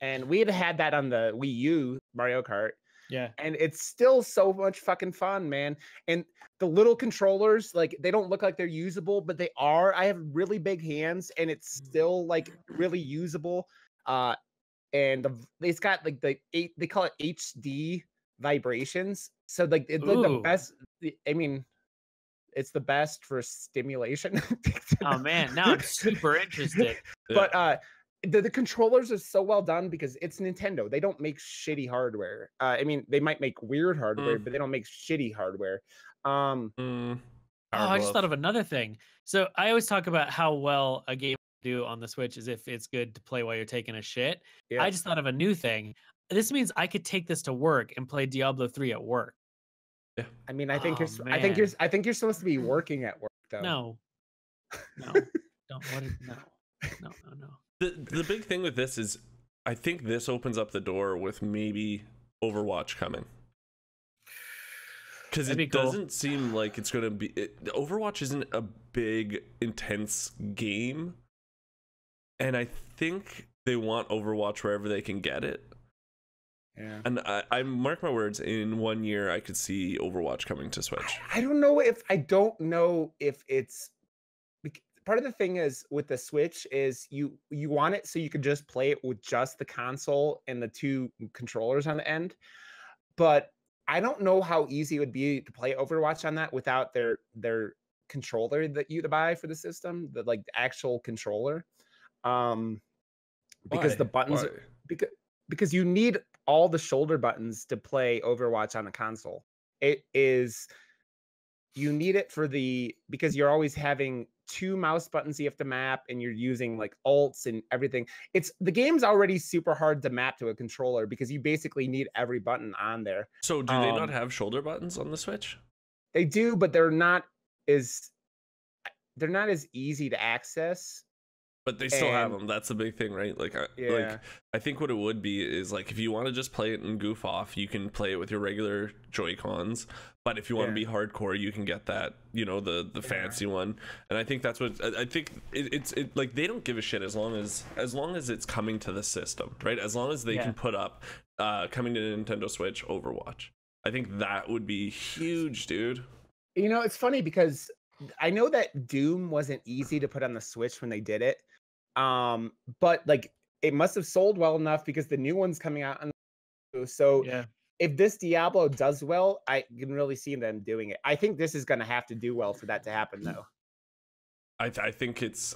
and we had had that on the Wii U Mario Kart. Yeah, and it's still so much fucking fun, man. And the little controllers, like they don't look like they're usable, but they are. I have really big hands, and it's still like really usable. Uh, and the, it's got like the eight. They call it H D vibrations. So like it's like the best. I mean, it's the best for stimulation. Oh man, now I'm super interested. But uh. The, the controllers are so well done because it's Nintendo. They don't make shitty hardware. Uh, I mean, they might make weird hardware, mm. but they don't make shitty hardware. Um, mm. Oh, I just thought of another thing. So I always talk about how well a game do on the Switch is if it's good to play while you're taking a shit. Yeah. I just thought of a new thing. This means I could take this to work and play Diablo three at work. Yeah. I mean, I think oh, you're. Man. I think you're. I think you're supposed to be working at work, though. No. No. Don't want it. No. No. No. No. The the big thing with this is I think this opens up the door with maybe Overwatch coming. Because it cool. doesn't seem like it's going to be... It, Overwatch isn't a big, intense game. And I think they want Overwatch wherever they can get it. Yeah. And I, I mark my words, in one year I could see Overwatch coming to Switch. I, I don't know if... I don't know if it's... Part of the thing is with the Switch is you you want it so you can just play it with just the console and the two controllers on the end. But I don't know how easy it would be to play Overwatch on that without their their controller that you to buy for the system, the like the actual controller. Um because Why? the buttons Why? because because you need all the shoulder buttons to play Overwatch on a console. It is you need it for the because you're always having two mouse buttons you have to map, and you're using like alts and everything. It's the game's already super hard to map to a controller because you basically need every button on there. So do um, they not have shoulder buttons on the Switch? They do, but they're not as they're not as easy to access. But they still and, have them. That's the big thing, right? Like, I, yeah. like I think what it would be is like if you want to just play it and goof off, you can play it with your regular Joy-Cons. But if you want yeah. to be hardcore, you can get that, you know, the the yeah. fancy one. And I think that's what I, I think it, it's it, like they don't give a shit as long as as long as it's coming to the system, right? As long as they yeah. can put up uh, coming to Nintendo Switch Overwatch. I think that would be huge, dude. You know, it's funny because I know that Doom wasn't easy to put on the Switch when they did it. Um, but like it must have sold well enough because the new one's coming out on the so yeah. if this Diablo does well, I can really see them doing it. I think this is gonna have to do well for that to happen though. I th I think it's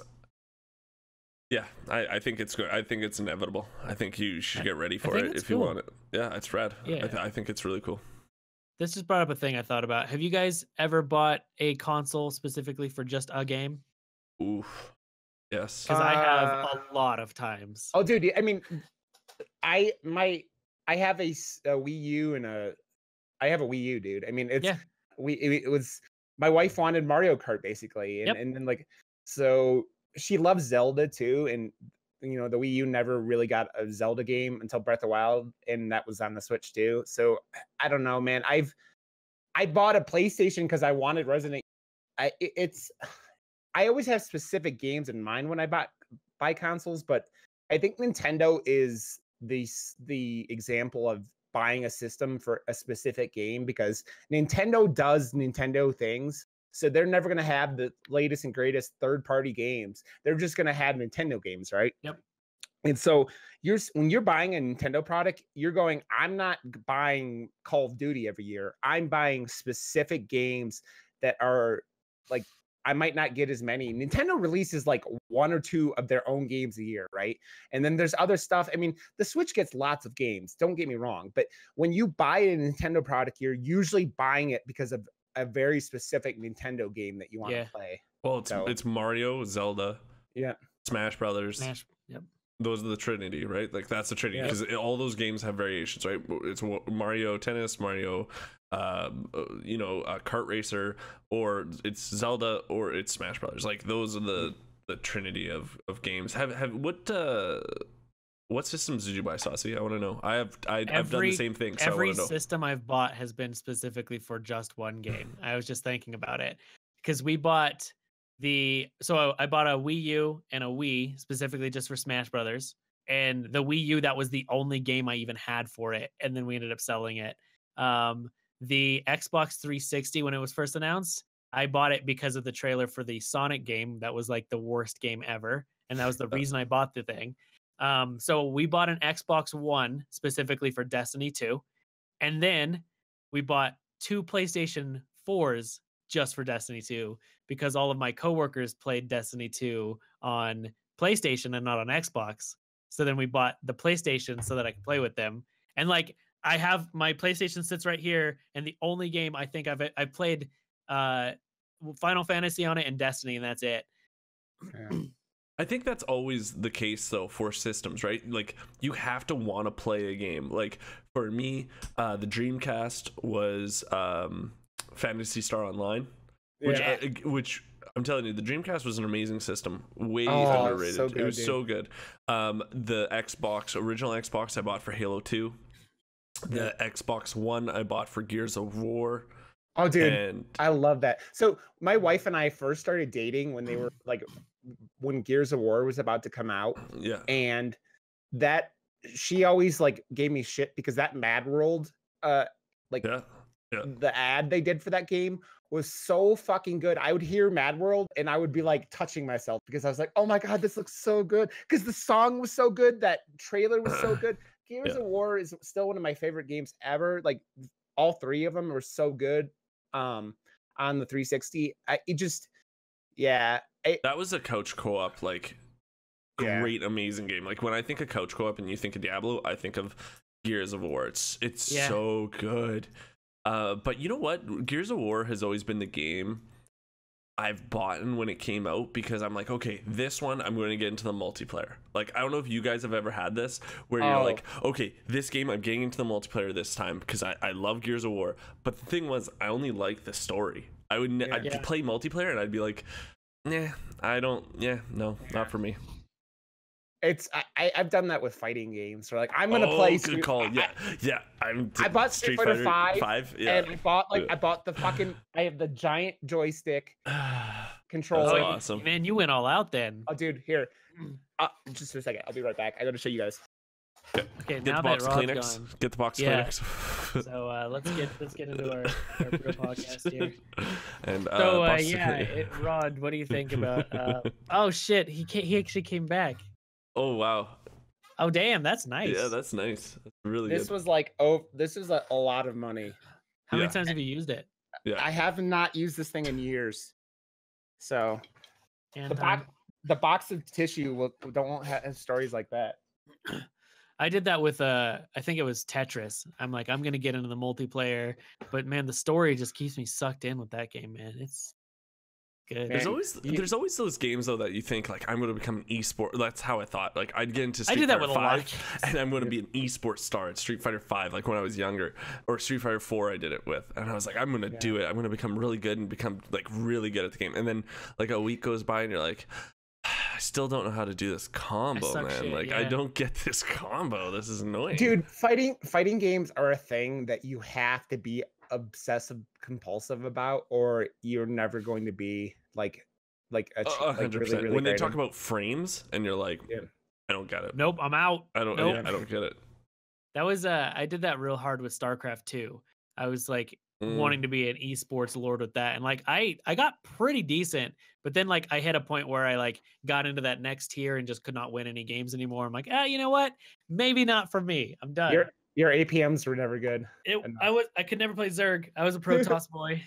yeah, I, I think it's good. I think it's inevitable. I think you should get ready for it if cool. you want it. Yeah, it's rad. Yeah. I, th I think it's really cool. This just brought up a thing I thought about. Have you guys ever bought a console specifically for just a game? Oof. Yes, because uh, I have a lot of times. Oh, dude! I mean, I my I have a, a Wii U and a I have a Wii U, dude. I mean, it's yeah. we it, it was my wife wanted Mario Kart basically, and, yep. and then like so she loves Zelda too, and you know the Wii U never really got a Zelda game until Breath of the Wild, and that was on the Switch too. So I don't know, man. I've I bought a PlayStation because I wanted Resident. I it's I always have specific games in mind when I buy buy consoles, but I think Nintendo is the the example of buying a system for a specific game, because Nintendo does Nintendo things. So they're never going to have the latest and greatest third-party games. They're just going to have Nintendo games, right? Yep. And so you're when you're buying a Nintendo product, you're going, I'm not buying Call of Duty every year. I'm buying specific games that are like, I might not get as many. Nintendo releases like one or two of their own games a year, right? And then there's other stuff. I mean, the Switch gets lots of games. Don't get me wrong. But when you buy a Nintendo product, you're usually buying it because of a very specific Nintendo game that you want yeah. to play. Well, it's so. it's Mario, Zelda, yeah, Smash Brothers. Smash, yep. Those are the Trinity, right? Like that's the Trinity because yeah. all those games have variations, right? It's Mario Tennis, Mario, uh, you know, uh, Kart Racer, or it's Zelda, or it's Smash Brothers. Like those are the the Trinity of of games. Have have what? Uh, What systems did you buy, Saucy? I want to know. I have I, every, I've done the same thing. So every I know. system I've bought has been specifically for just one game. I was just thinking about it because we bought the so I bought a Wii U and a Wii specifically just for Smash Brothers, and the Wii U that was the only game I even had for it, and then we ended up selling it. Um, the Xbox three sixty when it was first announced, I bought it because of the trailer for the Sonic game that was like the worst game ever, and that was the reason I bought the thing. Um, so we bought an Xbox One specifically for Destiny two, and then we bought two PlayStation fours just for Destiny two because all of my coworkers played Destiny two on PlayStation and not on Xbox. So then we bought the PlayStation so that I could play with them. And like I have my PlayStation sits right here, and the only game I think I've I played uh, Final Fantasy on it and Destiny, and that's it. Yeah. I think that's always the case though for systems, right? Like you have to want to play a game. Like for me, uh, the Dreamcast was um, Phantasy Star Online, which yeah. I, which I'm telling you, the Dreamcast was an amazing system, way oh, underrated. So good, it was dude. so good. Um, the Xbox, original Xbox, I bought for Halo two. The yeah. Xbox One, I bought for Gears of War. Oh, dude, and... I love that. So my wife and I first started dating when they were like. when Gears of War was about to come out, yeah, and that she always like gave me shit because that Mad World uh like yeah. Yeah. the ad they did for that game was so fucking good. I would hear Mad World and I would be like touching myself because I was like, oh my god, this looks so good, because the song was so good, that trailer was so good. Gears yeah. of War is still one of my favorite games ever. Like all three of them were so good um on the three sixty. I it just yeah I, that was a couch co-op, like great, yeah. amazing game. Like when I think of couch co-op and you think of Diablo, I think of Gears of War. It's it's yeah. so good. Uh, but you know what? Gears of War has always been the game I've bought when it came out because I'm like, okay, this one I'm going to get into the multiplayer. Like I don't know if you guys have ever had this where you're oh. like, okay, this game I'm getting into the multiplayer this time because I I love Gears of War. But the thing was, I only liked the story. I would yeah. I'd yeah. play multiplayer and I'd be like. Yeah, I don't. Yeah, no, not for me. It's I. I've done that with fighting games. Where like I'm gonna oh, play. Good Street, call. I, yeah, yeah. I'm. I bought Street Fighter Five. Five. Yeah. And I bought like I bought the fucking. I have the giant joystick controller. That's awesome. Man, you went all out then. Oh, dude, here. Uh, just for a second, I'll be right back. I gotta show you guys. Okay, okay get, now the box that gone, get the box yeah. Kleenex. So uh, let's get let's get into our, our real podcast here. And uh, so uh, yeah, it, Rod, what do you think about? Uh, oh shit, he came, he actually came back. Oh wow. Oh damn, that's nice. Yeah, that's nice. That's really. This good. was like oh, this is a, a lot of money. How yeah. many times have you used it? Yeah. I have not used this thing in years. So. And, the box, um, the box of tissue will don't have stories like that. I did that with, uh, I think it was Tetris. I'm like, I'm going to get into the multiplayer. But, man, the story just keeps me sucked in with that game, man. It's good. Man, there's always you, there's always those games, though, that you think, like, I'm going to become an esport. That's how I thought. Like, I'd get into Street I did that Fighter with five, a lot of games. And I'm going to be an esport star at Street Fighter five, like, when I was younger. Or Street Fighter four I did it with. And I was like, I'm going to yeah. do it. I'm going to become really good and become, like, really good at the game. And then, like, a week goes by, and you're like... still don't know how to do this combo, man. Shit, like, yeah. I don't get this combo. This is annoying. Dude, fighting fighting games are a thing that you have to be obsessive compulsive about, or you're never going to be like like a uh, like really, really when they talk about frames and you're like, yeah. I don't get it. Nope, I'm out. I don't nope. yeah, I don't get it. That was uh I did that real hard with StarCraft two. I was like mm. wanting to be an esports lord with that, and like I I got pretty decent, but then like I hit a point where I like got into that next tier and just could not win any games anymore. I'm like, ah, you know what? Maybe not for me. I'm done. You're Your A P Ms were never good. It, I was I could never play Zerg. I was a Protoss boy.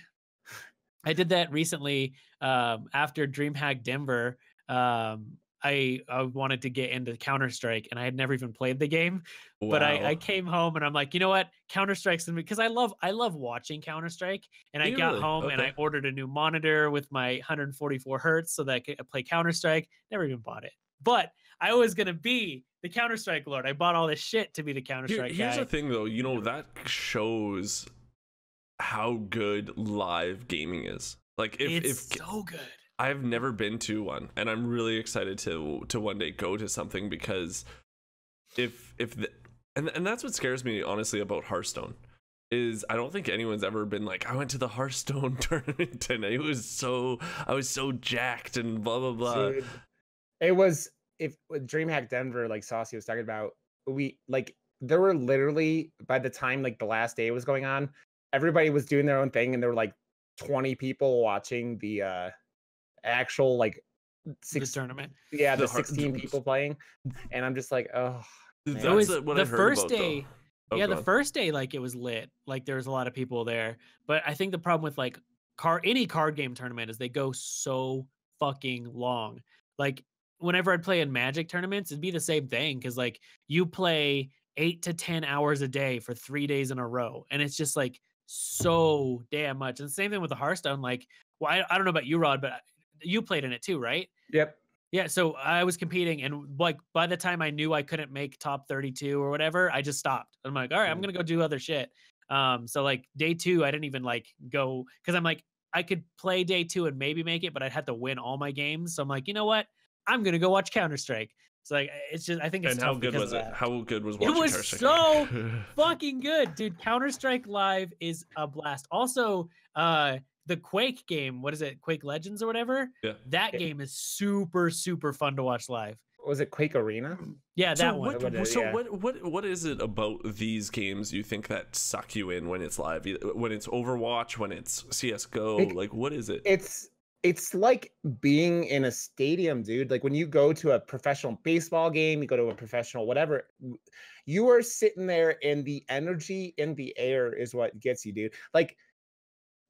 I did that recently um, after DreamHack Denver. Um, I I wanted to get into Counter-Strike, and I had never even played the game. Wow. But I, I came home and I'm like, you know what? Counter-Strike's because I love I love watching Counter-Strike. And I really? got home okay. and I ordered a new monitor with my one forty-four hertz so that I could play Counter-Strike. Never even bought it, but I was gonna be the Counter-Strike lord. I bought all this shit to be the Counter-Strike Here, here's guy. the thing though, you know, that shows how good live gaming is. Like if it's if, so good. I've never been to one, and I'm really excited to to one day go to something, because if if the, and and that's what scares me honestly about Hearthstone, is I don't think anyone's ever been like, I went to the Hearthstone tournament and it was so I was so jacked and blah blah blah. Dude, it was If with DreamHack Denver, like Saucy was talking about, we like there were literally by the time like the last day was going on, everybody was doing their own thing, and there were like twenty people watching the uh actual like six the tournament. Yeah, the, the sixteen heart. people playing, and I'm just like, oh. That was what the I heard first about, day. Oh, yeah, God. the first day like it was lit, like there was a lot of people there. But I think the problem with like car any card game tournament is they go so fucking long, like. Whenever I'd play in Magic tournaments, it'd be the same thing. Cause like you play eight to ten hours a day for three days in a row. And it's just like so damn much. And the same thing with the Hearthstone. Like, well, I, I don't know about you, Rod, but you played in it too, right? Yep. Yeah. So I was competing, and like, by the time I knew I couldn't make top thirty-two or whatever, I just stopped. I'm like, all right, I'm going to go do other shit. Um, so like day two, I didn't even like go. Cause I'm like, I could play day two and maybe make it, but I'd have to win all my games. So I'm like, you know what? I'm gonna go watch Counter-Strike. It's like it's just I think it's. And how good was it? How good was watching Counter-Strike? It was so fucking good, dude. Counter-Strike Live is a blast. Also, uh, the Quake game. What is it? Quake Legends or whatever. Yeah. That yeah. game is super super fun to watch live. Was it Quake Arena? Yeah, that so one. What, so yeah. what what what is it about these games you think that suck you in when it's live? When it's Overwatch, when it's C S G O, it, like what is it? It's. It's like being in a stadium, dude. Like when you go to a professional baseball game, you go to a professional whatever, you are sitting there and the energy in the air is what gets you, dude. Like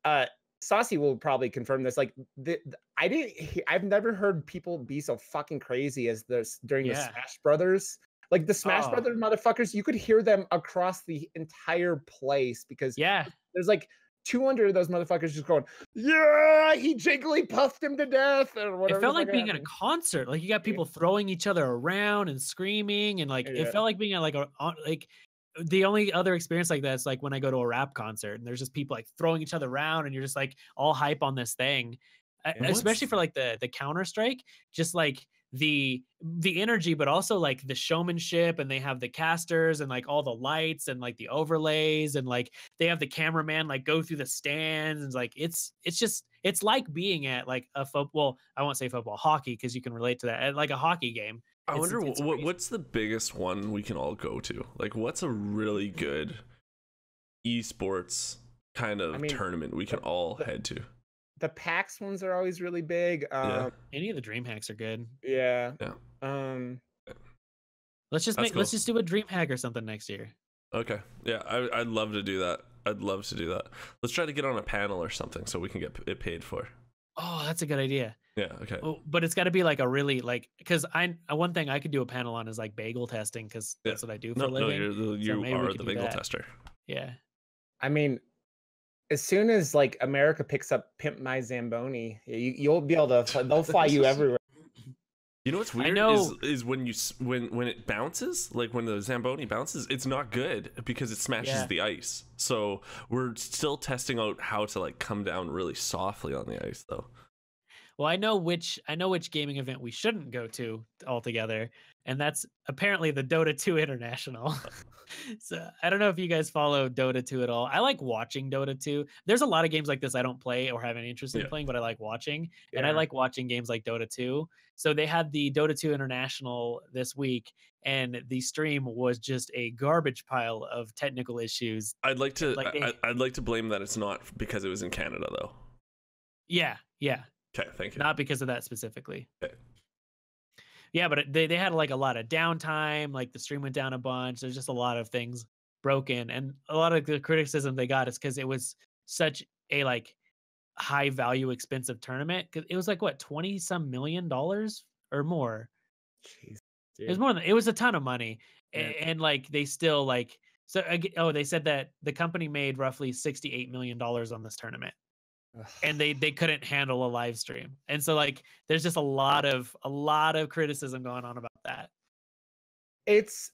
uh, Saucy will probably confirm this. Like the, the, I didn't, I've never heard people be so fucking crazy as this during yeah. the Smash Brothers. Like the Smash oh. Brothers motherfuckers, you could hear them across the entire place because yeah. there's like, two hundred of those motherfuckers just going, yeah, he Jigglypuffed him to death, or whatever. It felt like being at a concert. Like you got people throwing each other around and screaming, and like yeah. it felt like being at like a like the only other experience like that is like when I go to a rap concert and there's just people like throwing each other around, and you're just like all hype on this thing. What's... Especially for like the the Counter-Strike, just like the the energy, but also like the showmanship, and they have the casters and like all the lights and like the overlays, and like they have the cameraman like go through the stands, and like it's it's just it's like being at like a football, I won't say football, hockey, because you can relate to that, at like a hockey game. I it's, wonder it's, it's what, what's the biggest one we can all go to, like what's a really good esports kind of I mean, tournament we can all head to. The PAX ones are always really big. Um, yeah. Any of the DreamHacks are good. Yeah. yeah. Um. Let's just That's make. Cool. Let's just do a DreamHack or something next year. Okay. Yeah, I, I'd love to do that. I'd love to do that. Let's try to get on a panel or something so we can get it paid for. Oh, that's a good idea. Yeah. Okay. Oh, but it's got to be like a really like because I one thing I could do a panel on is like bagel testing, because yeah. that's what I do for no, a living. No, you're, you so are the bagel tester. Yeah. I mean. As soon as like America picks up Pimp My Zamboni, you, you'll be able to. They'll fly you everywhere. You know what's weird I know. Is, is when you when when it bounces, like when the Zamboni bounces, it's not good because it smashes yeah. the ice. So we're still testing out how to like come down really softly on the ice, though. well, I know which I know which gaming event we shouldn't go to altogether, and that's apparently the Dota two International. So I don't know if you guys follow Dota two at all. I like watching Dota two. There's a lot of games like this I don't play or have any interest in yeah. playing, but I like watching, yeah. and I like watching games like Dota two. So they had the Dota two International this week, and the stream was just a garbage pile of technical issues. I'd like to like they, I, I'd like to blame that it's not because it was in Canada though. Yeah, yeah. Okay, thank you. Not because of that specifically. Okay. Yeah, but they, they had like a lot of downtime. Like the stream went down a bunch. There's just a lot of things broken. And a lot of the criticism they got is because it was such a like high value, expensive tournament. Cause it was like what, twenty some million dollars or more. Jeez, dude. It was more than, it was a ton of money. Yeah. And, and like they still like, so, oh, they said that the company made roughly sixty-eight million dollars on this tournament. And they they couldn't handle a live stream, and so like there's just a lot of a lot of criticism going on about that. It's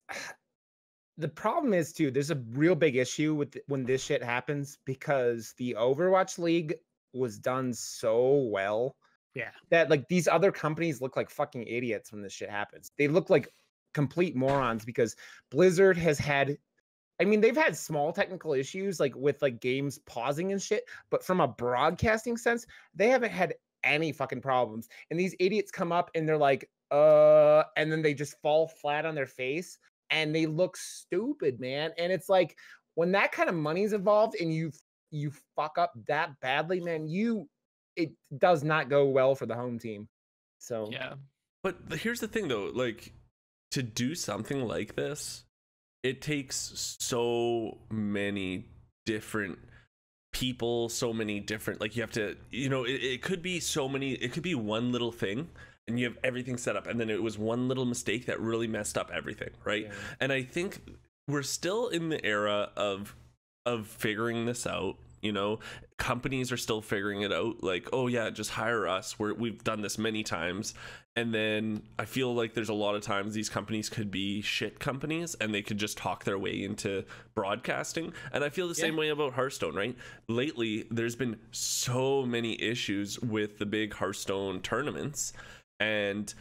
the problem is too. There's a real big issue with when this shit happens because the Overwatch League was done so well, yeah. That like these other companies look like fucking idiots when this shit happens. They look like complete morons because Blizzard has had. I mean, they've had small technical issues like with like games pausing and shit, but from a broadcasting sense, they haven't had any fucking problems. And these idiots come up and they're like, uh, and then they just fall flat on their face and they look stupid, man. And it's like when that kind of money's involved and you you fuck up that badly, man, you it does not go well for the home team. So yeah, but here's the thing though, like to do something like this. It takes so many different people, so many different, like you have to, you know, it, it could be so many, it could be one little thing and you have everything set up. And then it was one little mistake that really messed up everything. Right. Yeah. And I think we're still in the era of, of figuring this out. You know, companies are still figuring it out. Like, oh yeah, just hire us. We're, we've done this many times. And then I feel like there's a lot of times these companies could be shit companies and they could just talk their way into broadcasting. And I feel the yeah. same way about Hearthstone, right? Lately, there's been so many issues with the big Hearthstone tournaments. And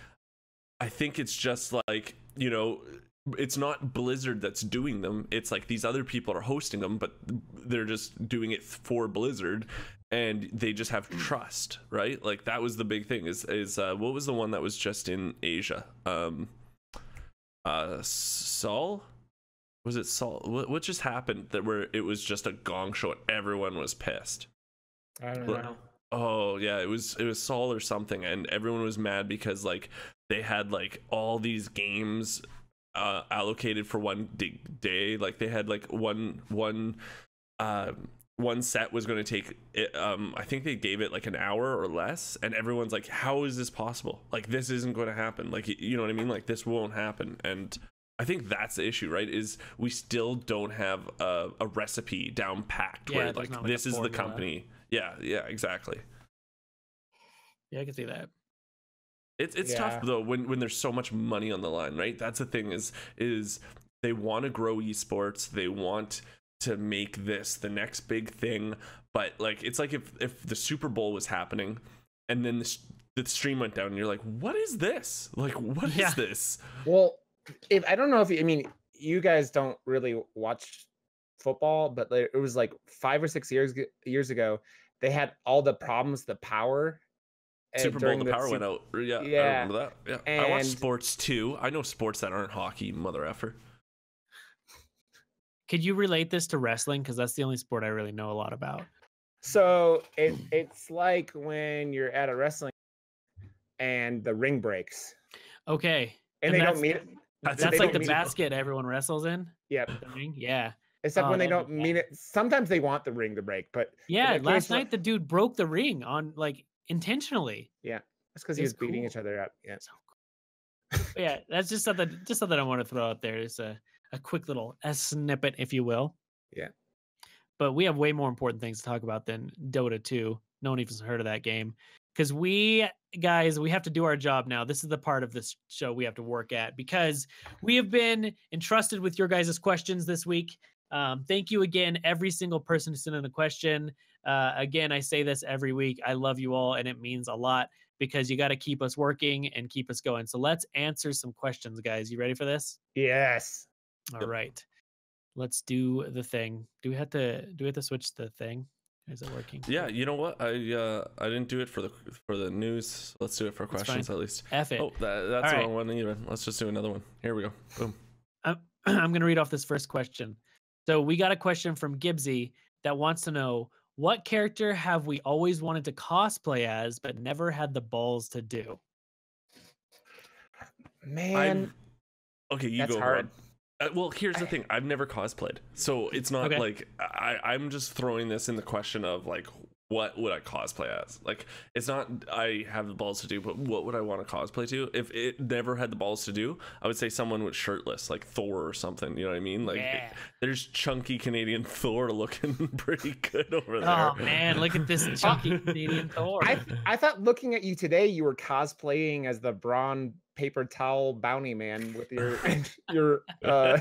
I think it's just like, you know, it's not Blizzard that's doing them. It's like these other people are hosting them, but they're just doing it for Blizzard, and they just have trust, right? Like that was the big thing. Is is uh, what was the one that was just in Asia? Um, uh, Seoul? Was it Seoul? What, what just happened that where it was just a gong show and everyone was pissed? I don't know. Oh yeah, it was it was Seoul or something, and everyone was mad because like they had like all these games. Uh, allocated for one day, like they had like one one uh, one set was going to take it, um I think they gave it like an hour or less, and everyone's like, how is this possible? Like this isn't going to happen, like you know what I mean, like this won't happen. And I think that's the issue, right, is we still don't have a, a recipe down packed, yeah, where like, like this is formula. The company yeah yeah exactly yeah I can see that. It's it's yeah. tough though when, when there's so much money on the line, right? That's the thing is is they want to grow esports, they want to make this the next big thing, but like it's like if if the Super Bowl was happening and then the, the stream went down, and you're like, what is this? Like what yeah. is this? Well, if I don't know if you, I mean you guys don't really watch football, but it was like five or six years years ago they had all the problems, the power. And Super Bowl, the power the, went out. Yeah, yeah, I remember that. Yeah, and I watch sports too. I know sports that aren't hockey, mother effer. Could you relate this to wrestling? Because that's the only sport I really know a lot about. So it it's like when you're at a wrestling and the ring breaks. Okay. And, and they don't mean it. That's, that's like the basket it. Everyone wrestles in. Yeah. Yeah. Except oh, when they don't mean it. Sometimes they want the ring to break, but yeah. Last night, the dude broke the ring on like. Intentionally, yeah, that's because he was beating cool. each other up. Yeah, so cool. Yeah, that's just something, just something I want to throw out there. It's a a quick little a snippet, if you will. Yeah, but we have way more important things to talk about than Dota two. No one even heard of that game because we guys we have to do our job now. This is the part of this show we have to work at because we have been entrusted with your guys' questions this week. Um, thank you again, every single person who sent in a question. Uh, again, I say this every week. I love you all, and it means a lot. because you got to keep us working and keep us going. So let's answer some questions, guys. You ready for this? Yes. All right. Let's do the thing. Do we have to do we have to switch the thing? Is it working? Yeah, you know what? I uh I didn't do it for the for the news. Let's do it for that's questions fine. At least. F it. Oh, that, that's All the right. wrong one even. Let's just do another one. Here we go. Boom. I'm, I'm going to read off this first question. So we got a question from Gibbsy that wants to know, what character have we always wanted to cosplay as but never had the balls to do? Man. I'm... Okay, you that's go hard. Uh, well, here's the thing. I've never cosplayed. So it's not okay. like I, I'm just throwing this in the question of like, what would I cosplay as? Like, it's not I have the balls to do, but what would I want to cosplay to? If it never had the balls to do, I would say someone with shirtless, like Thor or something. You know what I mean? Like, yeah. it, there's chunky Canadian Thor looking pretty good over there. Oh, man, look at this chunky Canadian Thor. I, I thought looking at you today, you were cosplaying as the Braun paper towel bounty man with your your uh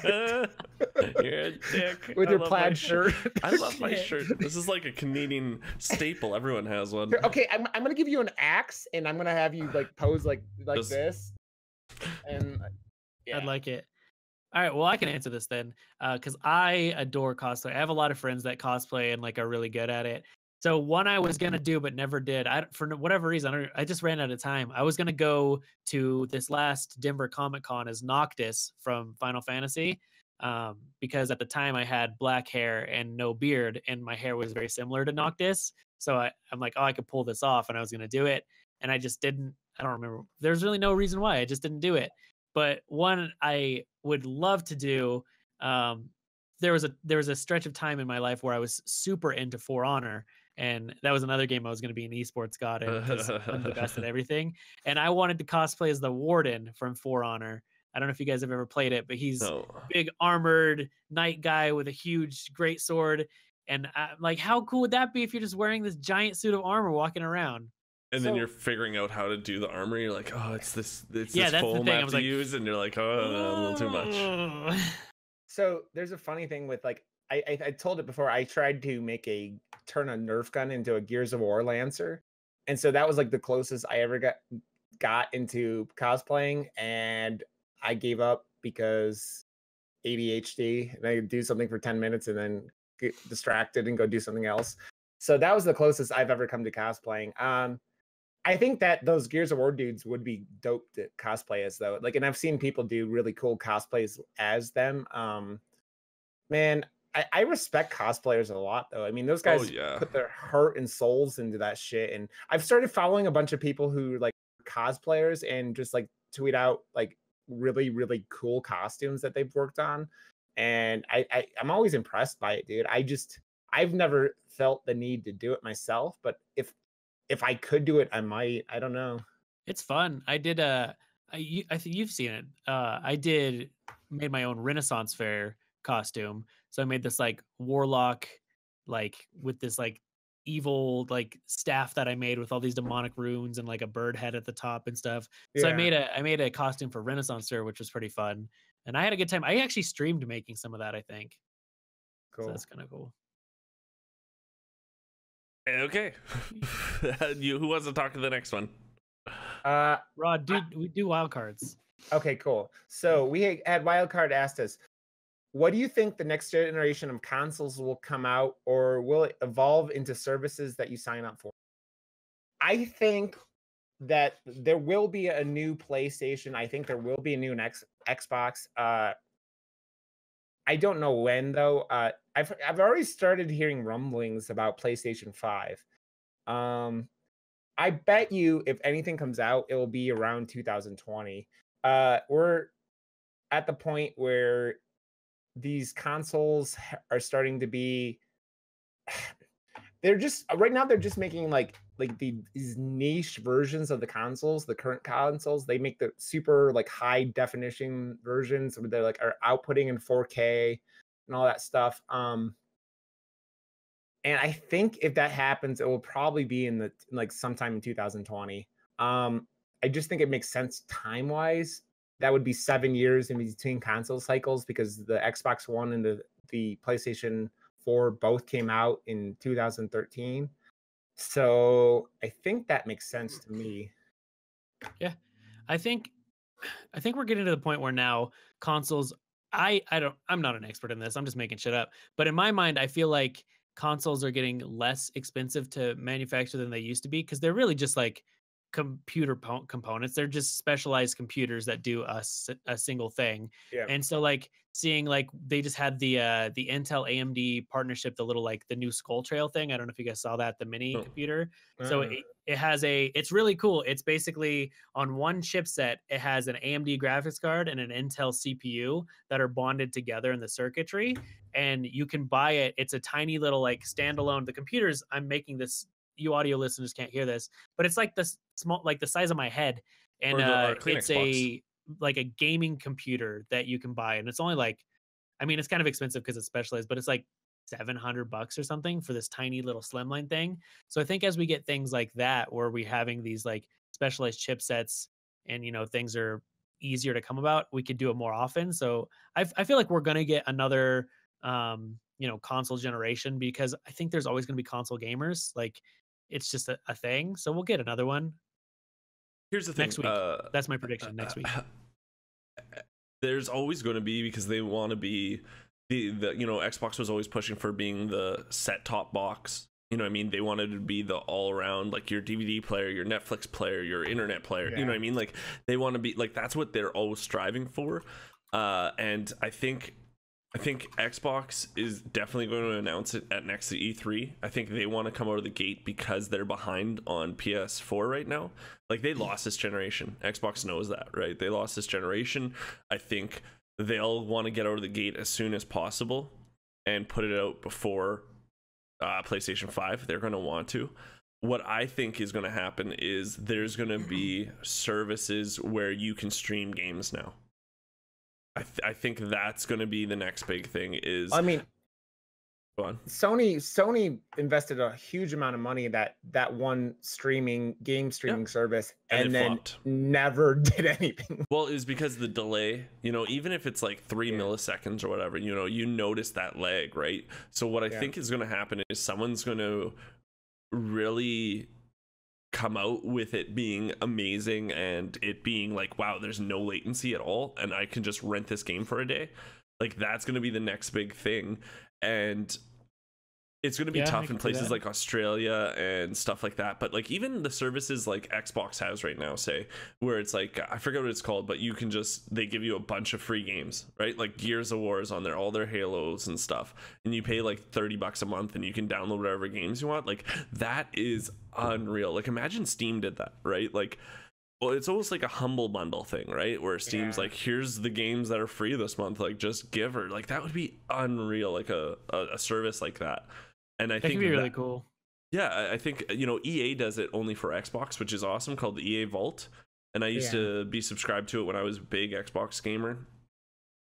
you're a dick. With I your plaid shirt. shirt I love my shirt. This is like a Canadian staple. Everyone has one. Okay, I'm, I'm gonna give you an axe and I'm gonna have you like pose like like Just... this and yeah. I'd like it. All right, well, I can answer this then uh because I adore cosplay. I have a lot of friends that cosplay and like are really good at it. So one I was going to do but never did, I for whatever reason, I, don't, I just ran out of time. I was going to go to this last Denver Comic Con as Noctis from Final Fantasy um, because at the time I had black hair and no beard, and my hair was very similar to Noctis. So I, I'm like, oh, I could pull this off, and I was going to do it. And I just didn't. I don't remember. There's really no reason why. I just didn't do it. But one I would love to do, um, there was a there was a stretch of time in my life where I was super into For Honor. And that was another game I was going to be an esports god in because I'm the best at everything. And I wanted to cosplay as the Warden from For Honor. I don't know if you guys have ever played it, but he's no. a big armored knight guy with a huge great sword. And I'm like, how cool would that be if you're just wearing this giant suit of armor walking around? And so, then you're figuring out how to do the armor. You're like, oh, it's this, it's yeah, this foam I have to like, use. And you're like, oh, no, a little too much. So there's a funny thing with like, I, I, I told it before. I tried to make a turn a Nerf gun into a Gears of War Lancer, and so that was like the closest I ever got got into cosplaying, and I gave up because A D H D, and I could do something for ten minutes and then get distracted and go do something else. So that was the closest I've ever come to cosplaying. Um, I think that those Gears of War dudes would be dope to cosplay as though. Like, and I've seen people do really cool cosplays as them. Um, man. I respect cosplayers a lot, though. I mean, those guys oh, yeah. put their heart and souls into that shit. And I've started following a bunch of people who like cosplayers and just like tweet out like really, really cool costumes that they've worked on. And I, I, I'm always impressed by it, dude. I just I've never felt the need to do it myself. But if if I could do it, I might. I don't know. It's fun. I did a I, I think you've seen it. Uh, I did made my own Renaissance Fair costume. So I made this like warlock, like with this like evil like staff that I made with all these demonic runes and like a bird head at the top and stuff. Yeah. So I made a I made a costume for Renaissance Fair, which was pretty fun, and I had a good time. I actually streamed making some of that, I think. Cool. So that's kind of cool. Okay, you who wants to talk to the next one? Uh, Rod, do I... we do wild cards? Okay, cool. So we had Wildcard asked us, what do you think the next generation of consoles will come out, or will it evolve into services that you sign up for? I think that there will be a new PlayStation. I think there will be a new next Xbox. Uh, I don't know when, though. Uh, I've, I've already started hearing rumblings about PlayStation five. Um, I bet you if anything comes out, it will be around two thousand twenty. Uh, we're at the point where these consoles are starting to be, they're just right now they're just making like like the, these niche versions of the consoles, the current consoles. They make the super like high definition versions where they're like are outputting in four K and all that stuff. Um, and I think if that happens, it will probably be in the like sometime in two thousand twenty. Um, I just think it makes sense time wise. That would be seven years in between console cycles because the Xbox One and the, the PlayStation four both came out in two thousand thirteen. So I think that makes sense to me. Yeah, I think I think we're getting to the point where now consoles. I I don't. I'm not an expert in this. I'm just making shit up. But in my mind, I feel like consoles are getting less expensive to manufacture than they used to be because they're really just like computer po- components. They're just specialized computers that do a, a single thing. Yeah. And so like seeing like they just had the uh, the Intel A M D partnership, the little like the new Skull Trail thing. I don't know if you guys saw that, the mini oh. computer. Uh. So it, it has a it's really cool. It's basically on one chipset. It has an A M D graphics card and an Intel C P U that are bonded together in the circuitry. And you can buy it. It's a tiny little like standalone. The computers I'm making this. You audio listeners can't hear this, but it's like the small, like the size of my head, and the, uh, it's a box. Like a gaming computer that you can buy, and it's only like, I mean, it's kind of expensive because it's specialized, but it's like seven hundred bucks or something for this tiny little slimline thing. So I think as we get things like that, where we're having these like specialized chipsets, and you know things are easier to come about, we could do it more often. So I, I feel like we're gonna get another, um, you know, console generation because I think there's always gonna be console gamers like. It's just a, a thing. So we'll get another one. Here's the thing. Next week. Uh, That's my prediction. Next week. There's always going to be, because they want to be the, the, you know, Xbox was always pushing for being the set top box. You know what I mean? They wanted to be the all around, like your D V D player, your Netflix player, your internet player. Yeah. You know what I mean? Like they want to be like, that's what they're always striving for. Uh, and I think, I think Xbox is definitely going to announce it at next E three. I think they want to come out of the gate because they're behind on P S four right now. Like, they lost this generation. Xbox knows that, right? They lost this generation. I think they'll want to get out of the gate as soon as possible and put it out before uh, PlayStation five. They're going to want to. What I think is going to happen is there's going to be services where you can stream games now. I, th- I think that's going to be the next big thing is I mean go on. Sony Sony invested a huge amount of money in that that one streaming game streaming yep. service and, and then flopped. Never did anything. Well, it was because of the delay, you know, even if it's like three yeah. milliseconds or whatever, you know, you notice that lag, right? So what I yeah. think is going to happen is someone's going to really come out with it being amazing and it being like, wow, there's no latency at all and I can just rent this game for a day. Like, that's going to be the next big thing, and it's going to be yeah, tough in places like Australia and stuff like that. But like, even the services like Xbox has right now, say, where it's like, I forget what it's called, but you can just, they give you a bunch of free games, right? Like Gears of War is on there, all their Halos and stuff, and you pay like thirty bucks a month and you can download whatever games you want. Like, that is unreal. Like, imagine Steam did that, right? Like, well, it's almost like a humble bundle thing, right? Where Steam's yeah. like, here's the games that are free this month, like just give her. Like, that would be unreal, like a a, a service like that. And I that think could be really that, cool. Yeah, I think, you know, E A does it only for Xbox, which is awesome, called the E A Vault. And I used yeah. to be subscribed to it when I was a big Xbox gamer.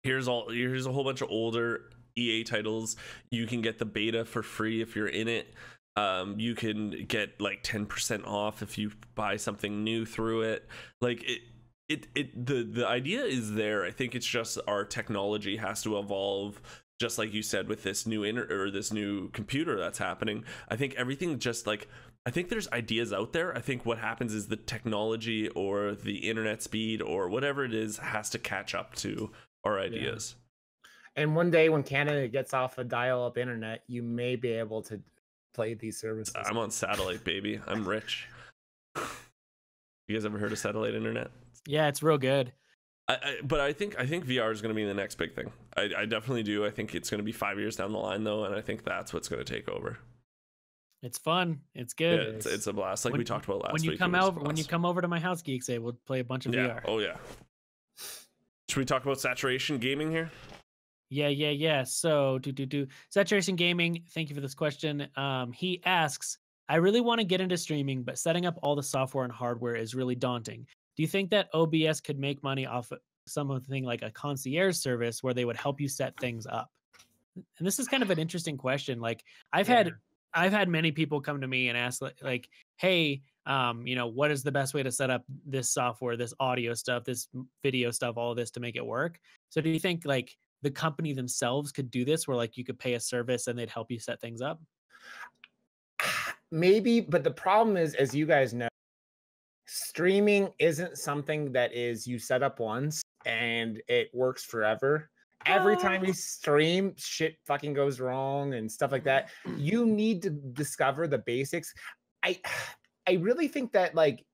Here's all here's a whole bunch of older E A titles. You can get the beta for free if you're in it. Um, you can get like ten percent off if you buy something new through it. Like, it, it, it, the, the idea is there. I think it's just our technology has to evolve, just like you said, with this new inter- or this new computer that's happening. I think everything just like, I think there's ideas out there. I think what happens is the technology or the internet speed or whatever it is has to catch up to our ideas. Yeah. And one day when Canada gets off a dial-up internet, you may be able to play these services. I'm on satellite, baby. I'm rich. You guys ever heard of satellite internet? Yeah, it's real good. I, I, but I think I think V R is going to be the next big thing. I, I definitely do. I think it's going to be five years down the line, though, and I think that's what's going to take over. It's fun. It's good. Yeah, it's, it's a blast. Like when, we talked about last when you week. Come over, when you come over to my house, Geek Aid, we'll play a bunch of yeah. V R. Oh yeah. Should we talk about saturation gaming here? Yeah, yeah, yeah. So, do, do, do. Saturation Gaming, thank you for this question. Um, he asks, I really want to get into streaming, but setting up all the software and hardware is really daunting. Do you think that O B S could make money off of something like a concierge service where they would help you set things up? And this is kind of an interesting question. Like, I've yeah. had I've had many people come to me and ask, like, hey, um, you know, what is the best way to set up this software, this audio stuff, this video stuff, all of this to make it work? So do you think, like, the company themselves could do this where like you could pay a service and they'd help you set things up? Maybe, but the problem is, as you guys know, streaming isn't something that is you set up once and it works forever. Every time you stream, shit fucking goes wrong and stuff like that. You need to discover the basics. I I really think that, like,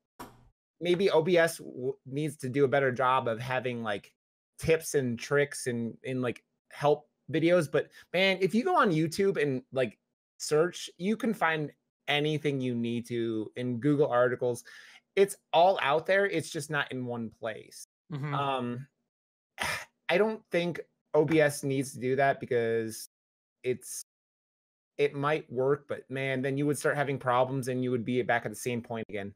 maybe O B S w- needs to do a better job of having, like, tips and tricks and, and, like, help videos. But, man, if you go on YouTube and, like, search, you can find anything you need to in Google articles. It's all out there. It's just not in one place. Mm-hmm. Um, I don't think O B S needs to do that because it's it might work, but man, then you would start having problems and you would be back at the same point again.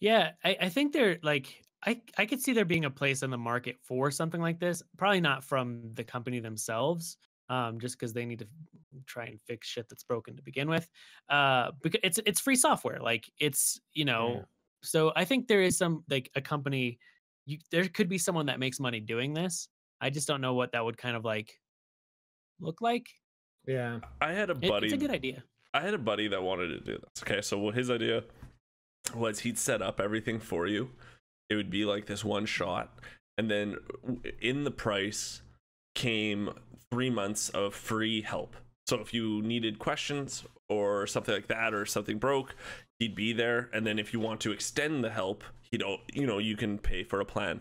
Yeah, I, I think they're like I, I could see there being a place in the market for something like this. Probably not from the company themselves, um, just because they need to try and fix shit that's broken to begin with. Uh, because it's it's free software, like it's you know. Yeah. So I think there is some like a company. You, there could be someone that makes money doing this. I just don't know what that would kind of like look like. Yeah, I had a buddy. It, it's a good idea. I had a buddy that wanted to do this. Okay, so his idea was he'd set up everything for you. It would be like this one shot, and then in the price came three months of free help. So if you needed questions or something like that, or something broke, he'd be there. And then if you want to extend the help, you know, you know, you can pay for a plan.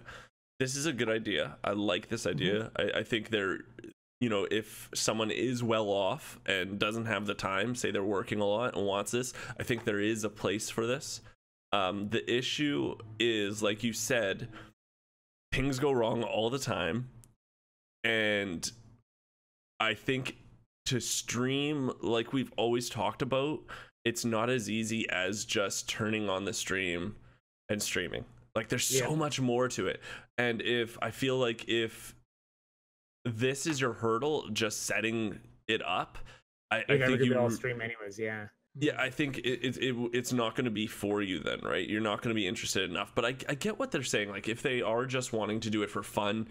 This is a good idea. I like this idea. Mm-hmm. I, I think they're, you know, if someone is well off and doesn't have the time, say they're working a lot and wants this, I think there is a place for this. Um, the issue is, like you said, things go wrong all the time. And I think to stream, like we've always talked about, it's not as easy as just turning on the stream and streaming. Like there's yeah. so much more to it. And if I feel like if this is your hurdle, just setting it up, I, I think you all stream anyways. Yeah. Yeah. I think it, it, it it's not going to be for you then, right? You're not going to be interested enough, but I, I get what they're saying. Like if they are just wanting to do it for fun,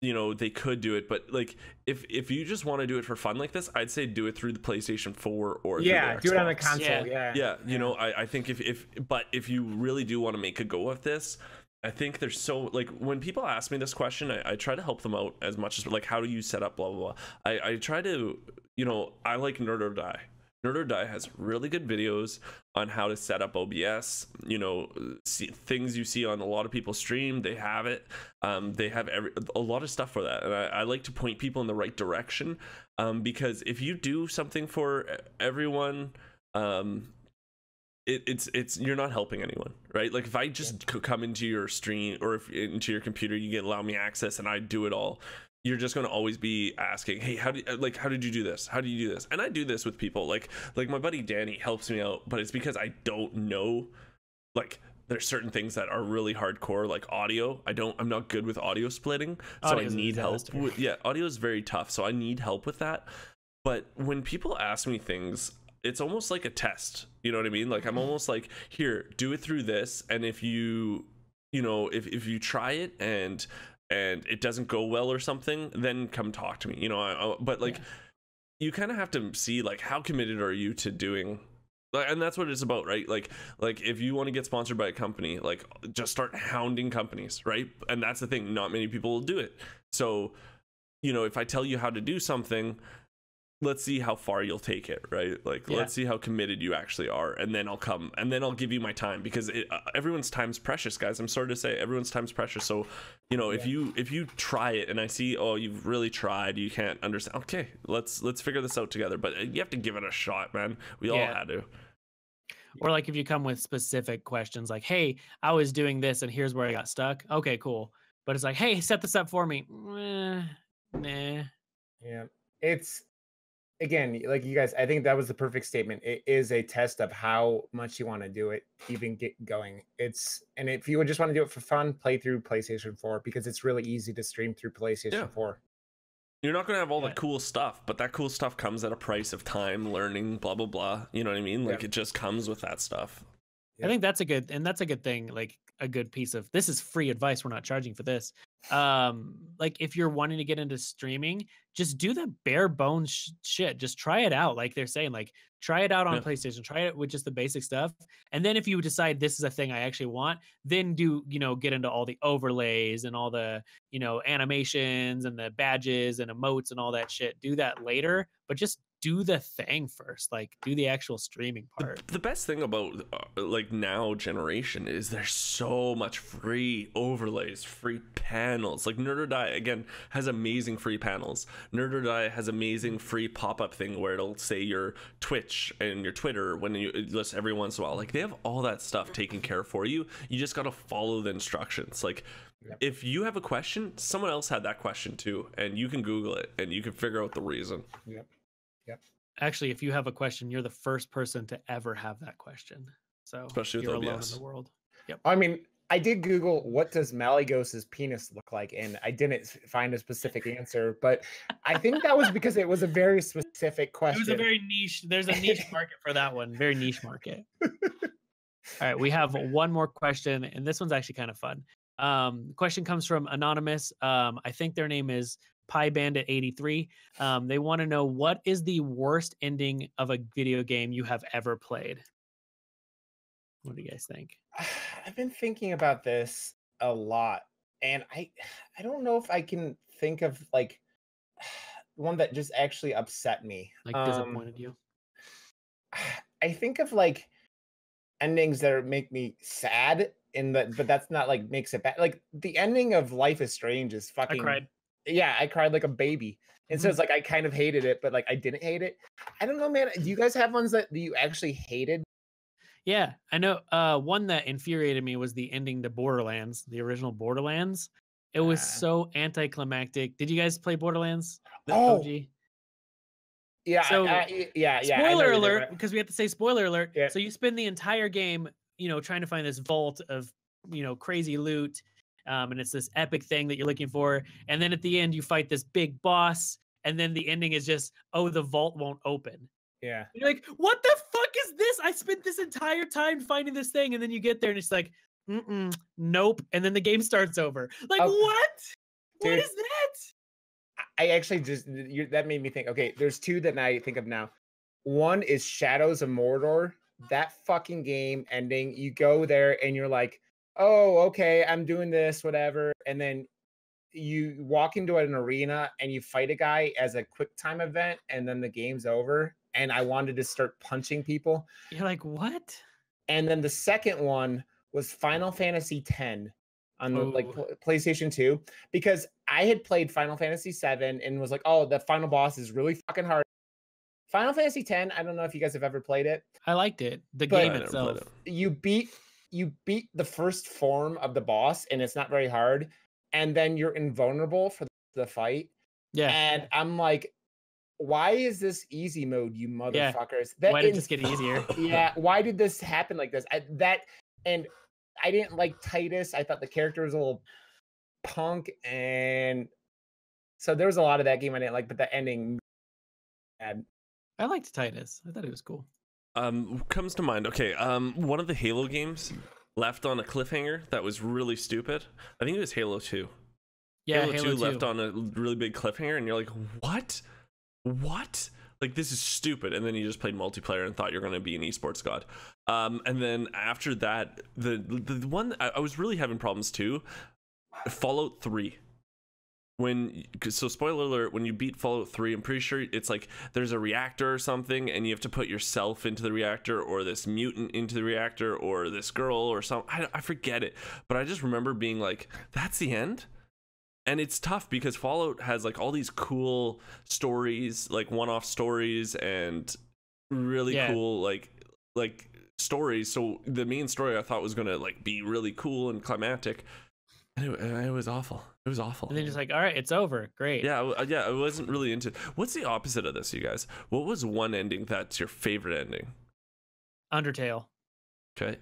you know, they could do it, but like if if you just want to do it for fun like this, I'd say do it through the PlayStation four or yeah, do it on a console. Yeah, yeah. yeah you yeah. know, I, I think if if but if you really do want to make a go of this, I think there's so like when people ask me this question, I, I try to help them out as much as like how do you set up blah blah blah. I I try to you know I like Nerd or Die. Nerd or Die has really good videos on how to set up O B S, you know, see, things you see on a lot of people stream, they have it. Um, they have every, a lot of stuff for that. And I, I like to point people in the right direction um, because if you do something for everyone, um, it, it's, it's, you're not helping anyone, right? Like if I just yeah. come into your stream or if into your computer, you can allow me access and I do it all. You're just going to always be asking, hey, how do you, like, how did you do this? How do you do this? And I do this with people like, like my buddy Danny helps me out, but it's because I don't know, like there's certain things that are really hardcore, like audio. I don't, I'm not good with audio splitting. So I need help with, yeah, audio is very tough. So I need help with that. But when people ask me things, it's almost like a test. You know what I mean? Like I'm almost like, here, do it through this. And if you, you know, if, if you try it and, and it doesn't go well or something, then come talk to me, you know. I, I, but like yeah. you kind of have to see like how committed are you to doing, and that's what it's about, right? Like like if you want to get sponsored by a company, like just start hounding companies, right? And that's the thing, not many people will do it. So you know, if I tell you how to do something, let's see how far you'll take it, right? Like yeah. let's see how committed you actually are, and then I'll come and then I'll give you my time, because it, uh, everyone's time's precious, guys. I'm sorry to say, everyone's time's precious. So you know, yeah. if you if you try it and I see, oh, you've really tried, you can't understand, okay, let's let's figure this out together. But you have to give it a shot, man. We yeah. all had to. Or like if you come with specific questions like, hey, I was doing this and here's where I got stuck, okay, cool. But it's like, hey, set this up for me, eh, nah. Yeah, it's again, like you guys, I think that was the perfect statement. It is a test of how much you want to do it, even get going. It's, and if you would just want to do it for fun, play through PlayStation four, because it's really easy to stream through PlayStation yeah. four. You're not going to have all yeah. the cool stuff, but that cool stuff comes at a price of time, learning, blah, blah, blah. You know what I mean? Like yeah. it just comes with that stuff. I think that's a good, and that's a good thing. Like a good piece of, this is free advice. We're not charging for this. um, like if you're wanting to get into streaming, just do the bare bones sh shit. Just try it out. Like they're saying, like try it out on yeah. PlayStation, try it with just the basic stuff. And then if you decide this is a thing I actually want, then do, you know, get into all the overlays and all the, you know, animations and the badges and emotes and all that shit. Do that later, but just do the thing first, like do the actual streaming part. The, the best thing about uh, like now generation is there's so much free overlays, free panels. Like Nerd or Die again has amazing free panels. Nerd or Die has amazing free pop-up thing where it'll say your Twitch and your Twitter when you list every once in a while. Like they have all that stuff taken care for you. You just got to follow the instructions. Like yep. if you have a question, someone else had that question too, and you can Google it and you can figure out the reason. Yep. Yep. Actually, if you have a question, you're the first person to ever have that question. So especially you're alone in the world. Yep. I mean, I did Google what does Malagos's penis look like, and I didn't find a specific answer, but I think that was because it was a very specific question. It was a very niche. There's a niche market for that one. Very niche market. All right, we have one more question, and this one's actually kind of fun. Um, the question comes from Anonymous. Um, I think their name is Pie Bandit eighty-three. Um, they want to know, what is the worst ending of a video game you have ever played? What do you guys think? I've been thinking about this a lot, and I, I don't know if I can think of like one that just actually upset me. Like disappointed um, you? I think of like endings that make me sad, and that, but that's not like makes it bad. Like the ending of Life is Strange is fucking. I cried. Yeah, I cried like a baby. And so it's like I kind of hated it, but like I didn't hate it. I don't know, man. Do you guys have ones that you actually hated? Yeah, I know. Uh, one that infuriated me was the ending to Borderlands, the original Borderlands. It was uh, so anticlimactic. Did you guys play Borderlands? Oh, O G? Yeah, so, I, I, yeah, yeah. Spoiler alert, because we have to say spoiler alert. Yeah. So you spend the entire game, you know, trying to find this vault of, you know, crazy loot. Um, and it's this epic thing that you're looking for. And then at the end, you fight this big boss. And then the ending is just, oh, the vault won't open. Yeah. And you're like, what the fuck is this? I spent this entire time finding this thing. And then you get there and it's like, mm-mm, nope. And then the game starts over. Like, oh, what? Dude, what is that? I actually just, you're, that made me think, okay, there's two that I think of now. One is Shadows of Mordor. That fucking game ending, you go there and you're like, oh, okay, I'm doing this, whatever. And then you walk into an arena and you fight a guy as a quick time event, and then the game's over. And I wanted to start punching people. You're like, what? And then the second one was Final Fantasy ten on the, like PlayStation two, because I had played Final Fantasy seven and was like, oh, the final boss is really fucking hard. Final Fantasy ten, I don't know if you guys have ever played it. I liked it. The game itself. You beat... You beat the first form of the boss, and it's not very hard. And then you're invulnerable for the fight. Yeah. And I'm like, why is this easy mode, you motherfuckers? Yeah. Why did it just get easier? Yeah. Why did this happen like this? I, that and I didn't like Titus. I thought the character was a little punk, and so there was a lot of that game I didn't like. But the ending, bad. I liked Titus. I thought it was cool. Um, comes to mind, okay, um, one of the Halo games left on a cliffhanger that was really stupid. I think it was Halo two. Yeah, Halo, Halo two, two left on a really big cliffhanger, and you're like, what? What? Like, this is stupid. And then you just played multiplayer and thought you're going to be an esports god. Um, and then after that, the, the one I, I was really having problems too, Fallout three. When, so spoiler alert, when you beat Fallout three, I'm pretty sure it's like there's a reactor or something, and you have to put yourself into the reactor, or this mutant into the reactor, or this girl or something. I, I forget it, but I just remember being like, that's the end? And it's tough because Fallout has like all these cool stories, like one-off stories and really yeah. cool like like stories. So the main story I thought was gonna like be really cool and climactic. And it, it was awful. It was awful. And then just like, all right, it's over. Great. Yeah, yeah. I wasn't really into. What's the opposite of this, you guys? What was one ending that's your favorite ending? Undertale. Okay.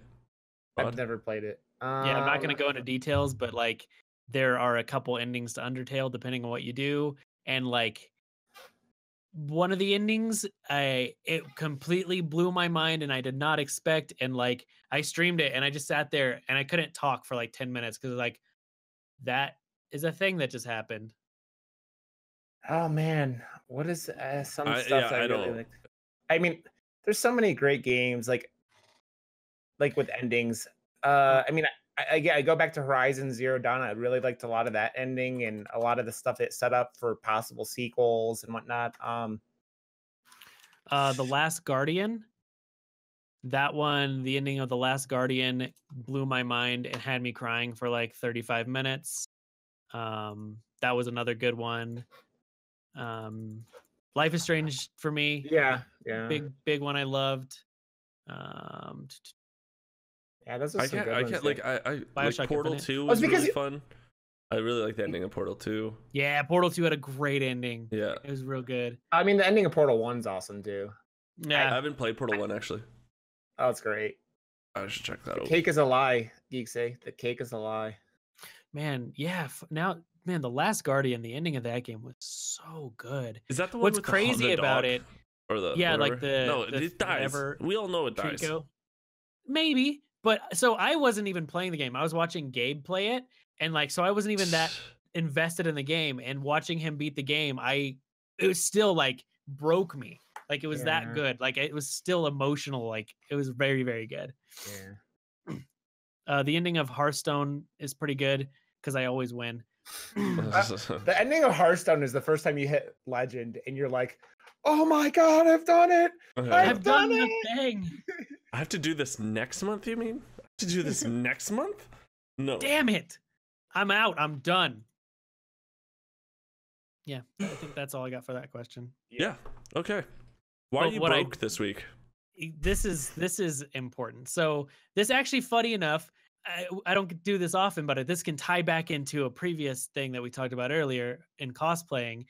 Odd. I've never played it. Um, yeah, I'm not going to go into details, but like, there are a couple endings to Undertale depending on what you do, and like, one of the endings, I it completely blew my mind, and I did not expect. And like, I streamed it, and I just sat there, and I couldn't talk for like ten minutes because like that is a thing that just happened. Oh man, what is uh, some I, stuff yeah, that I, I really don't. Like? I mean, there's so many great games, like like with endings. Uh, I mean, I, I, I go back to Horizon Zero Dawn. I really liked a lot of that ending and a lot of the stuff it set up for possible sequels and whatnot. Um, uh, The Last Guardian. That one, the ending of The Last Guardian blew my mind and had me crying for like thirty-five minutes. Um, that was another good one. Um, Life is Strange for me. Yeah, yeah. Big, big one I loved. Um, yeah, that's I can't, I can't like I, I like Portal two was really you... fun. I really like the ending of Portal two. Yeah, Portal two had a great ending. Yeah, it was real good. I mean, the ending of Portal one's awesome too. Yeah, I haven't played Portal one actually. Oh, it's great. I should check that out. Cake is a lie, geeks say. The cake is a lie. Man, yeah. Now, man, The Last Guardian, the ending of that game was so good. Is that the one? What's with crazy the, the about dog? It? Or the yeah, whatever. Like the no, the it dies. We all know it dies. Trico. Maybe, but so I wasn't even playing the game. I was watching Gabe play it, and like so I wasn't even that invested in the game. And watching him beat the game, I it was still like broke me. Like it was yeah. that good. Like it was still emotional. Like it was very, very good. Yeah. Uh, the ending of Hearthstone is pretty good because I always win. uh, the ending of Hearthstone is the first time you hit Legend and you're like, "Oh my god, I've done it! Okay. I've, I've done, done it! The thing. I have to do this next month." You mean I have to do this next month? No. Damn it! I'm out. I'm done. Yeah, I think that's all I got for that question. Yeah. yeah. Okay. Why well, are you broke I, this week? This is this is important. So this actually, funny enough, I, I don't do this often, but this can tie back into a previous thing that we talked about earlier in cosplaying.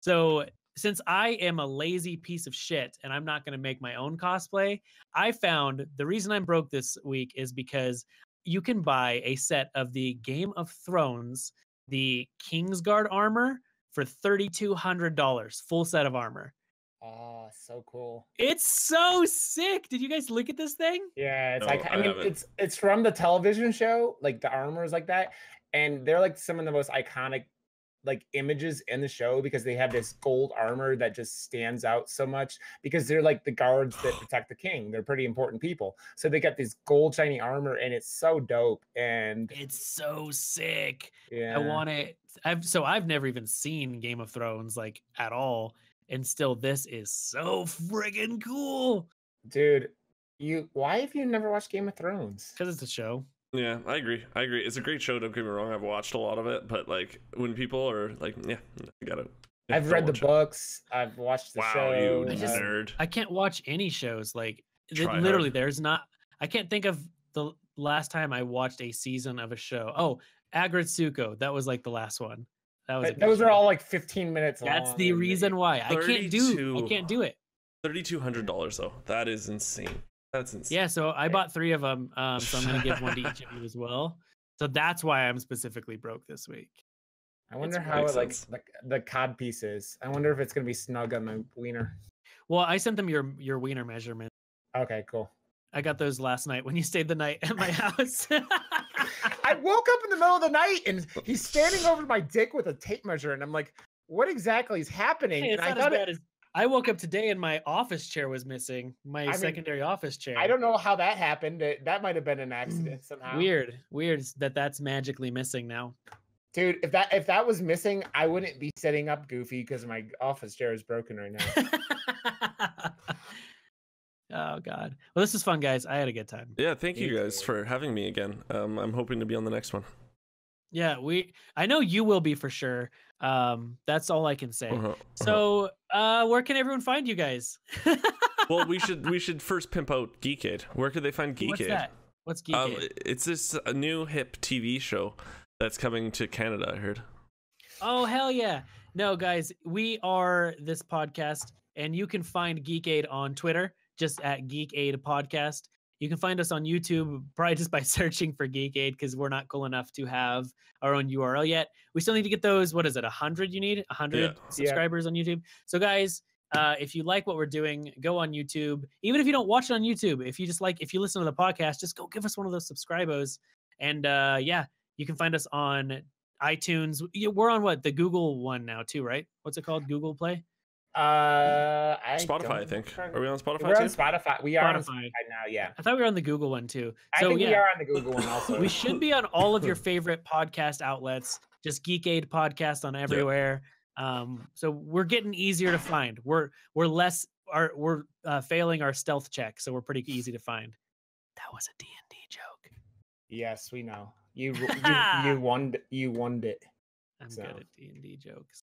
So since I am a lazy piece of shit and I'm not going to make my own cosplay, I found the reason I'm broke this week is because you can buy a set of the Game of Thrones, the Kingsguard armor for thirty-two hundred dollars, full set of armor. Oh, so cool! It's so sick. Did you guys look at this thing? Yeah, it's no, like I, I mean, haven't. it's it's from the television show, like the armor is like that, and they're like some of the most iconic, like images in the show because they have this gold armor that just stands out so much because they're like the guards that protect the king. They're pretty important people, so they got this gold shiny armor, and it's so dope. And it's so sick. Yeah, I want it. I've so I've never even seen Game of Thrones like at all. And still, this is so friggin' cool, dude. You, why have you never watched Game of Thrones? Because it's a show. Yeah, I agree. I agree. It's a great show. Don't get me wrong. I've watched a lot of it, but like when people are like, "Yeah, I got it." Yeah, I've read the books. It. I've watched the wow, show. Wow, you nerd! I can't watch any shows. Like Try literally, hard. There's not. I can't think of the last time I watched a season of a show. Oh, Agretsuko. That was like the last one. That was those show. Are all like fifteen minutes long. That's the reason why I can't do I can't do it. thirty-two hundred dollars though. That is insane. That's insane. Yeah, so I bought three of them, um, so I'm gonna give one to each of you as well. So that's why I'm specifically broke this week. I wonder it's how it, like the, the cod piece is. I wonder if it's gonna be snug on my wiener. Well, I sent them your your wiener measurement. Okay, cool. I got those last night when you stayed the night at my house. I woke up in the middle of the night and he's standing over my dick with a tape measure, and I'm like, "What exactly is happening?" Hey, it's and not I thought as bad it... as... I woke up today and my office chair was missing, my I secondary mean, office chair. I don't know how that happened. It, that might have been an accident somehow. Weird, weird that that's magically missing now. Dude, if that if that was missing, I wouldn't be setting up Goofy because my office chair is broken right now. Oh god. Well, this is fun, guys. I had a good time. Yeah, thank you guys for having me again. Um, I'm hoping to be on the next one. Yeah, we. I know you will be for sure. Um, that's all I can say. Uh-huh, uh-huh. So, uh, where can everyone find you guys? Well, we should we should first pimp out Geek Aid. Where could they find Geek What's Aid? That? What's Geek um, Aid? It's this new hip T V show that's coming to Canada. I heard. Oh hell yeah! No, guys, we are this podcast, and you can find Geek Aid on Twitter. Just at Geek Aid Podcast. You can find us on YouTube probably just by searching for Geek Aid because we're not cool enough to have our own U R L yet. We still need to get those. What is it? one hundred you need? one hundred yeah. subscribers yeah. on YouTube. So guys, uh, if you like what we're doing, go on YouTube. Even if you don't watch it on YouTube, if you just like, if you listen to the podcast, just go give us one of those subscribers. And uh, yeah, you can find us on iTunes. We're on what? The Google one now too, right? What's it called? Google Play? Uh, I Spotify, I think. Are we on Spotify? We're too? on Spotify. We are Spotify. on Spotify now. Yeah, I thought we were on the Google one too. So, I think yeah. we are on the Google one also. We should be on all of your favorite podcast outlets. Just Geek Aid podcast on everywhere. Yep. Um, so we're getting easier to find. We're we're less are we're uh, failing our stealth check, so we're pretty easy to find. That was a D and D joke. Yes, we know. You you, you won you won it. I'm so. good at D and D jokes.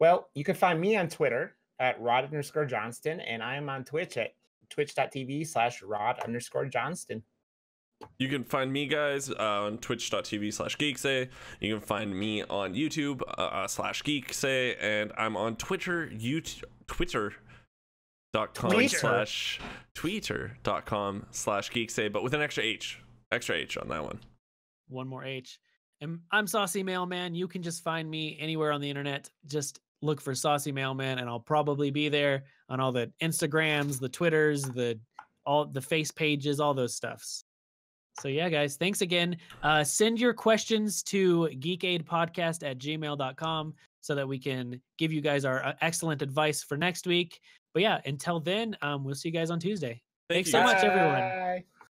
Well, you can find me on Twitter at Rod underscore Johnston, and I am on Twitch at twitch.tv slash Rod underscore Johnston. You can find me, guys, uh, on twitch.tv slash Geeksay. You can find me on YouTube uh, slash Geeksay, and I'm on Twitter, YouTube, Twitter. dot com slash Twitter dot com slash Geeksay, but with an extra H, extra H on that one. One more H. And I'm Saucy Mailman. You can just find me anywhere on the internet. Just look for Saucy Mailman, and I'll probably be there on all the Instagrams, the Twitters, the all the face pages, all those stuffs. So yeah, guys, thanks again. Uh, send your questions to geekaidpodcast at gmail dot com so that we can give you guys our excellent advice for next week. But yeah, until then, um, we'll see you guys on Tuesday. Thank Thanks you. so Bye. much, everyone.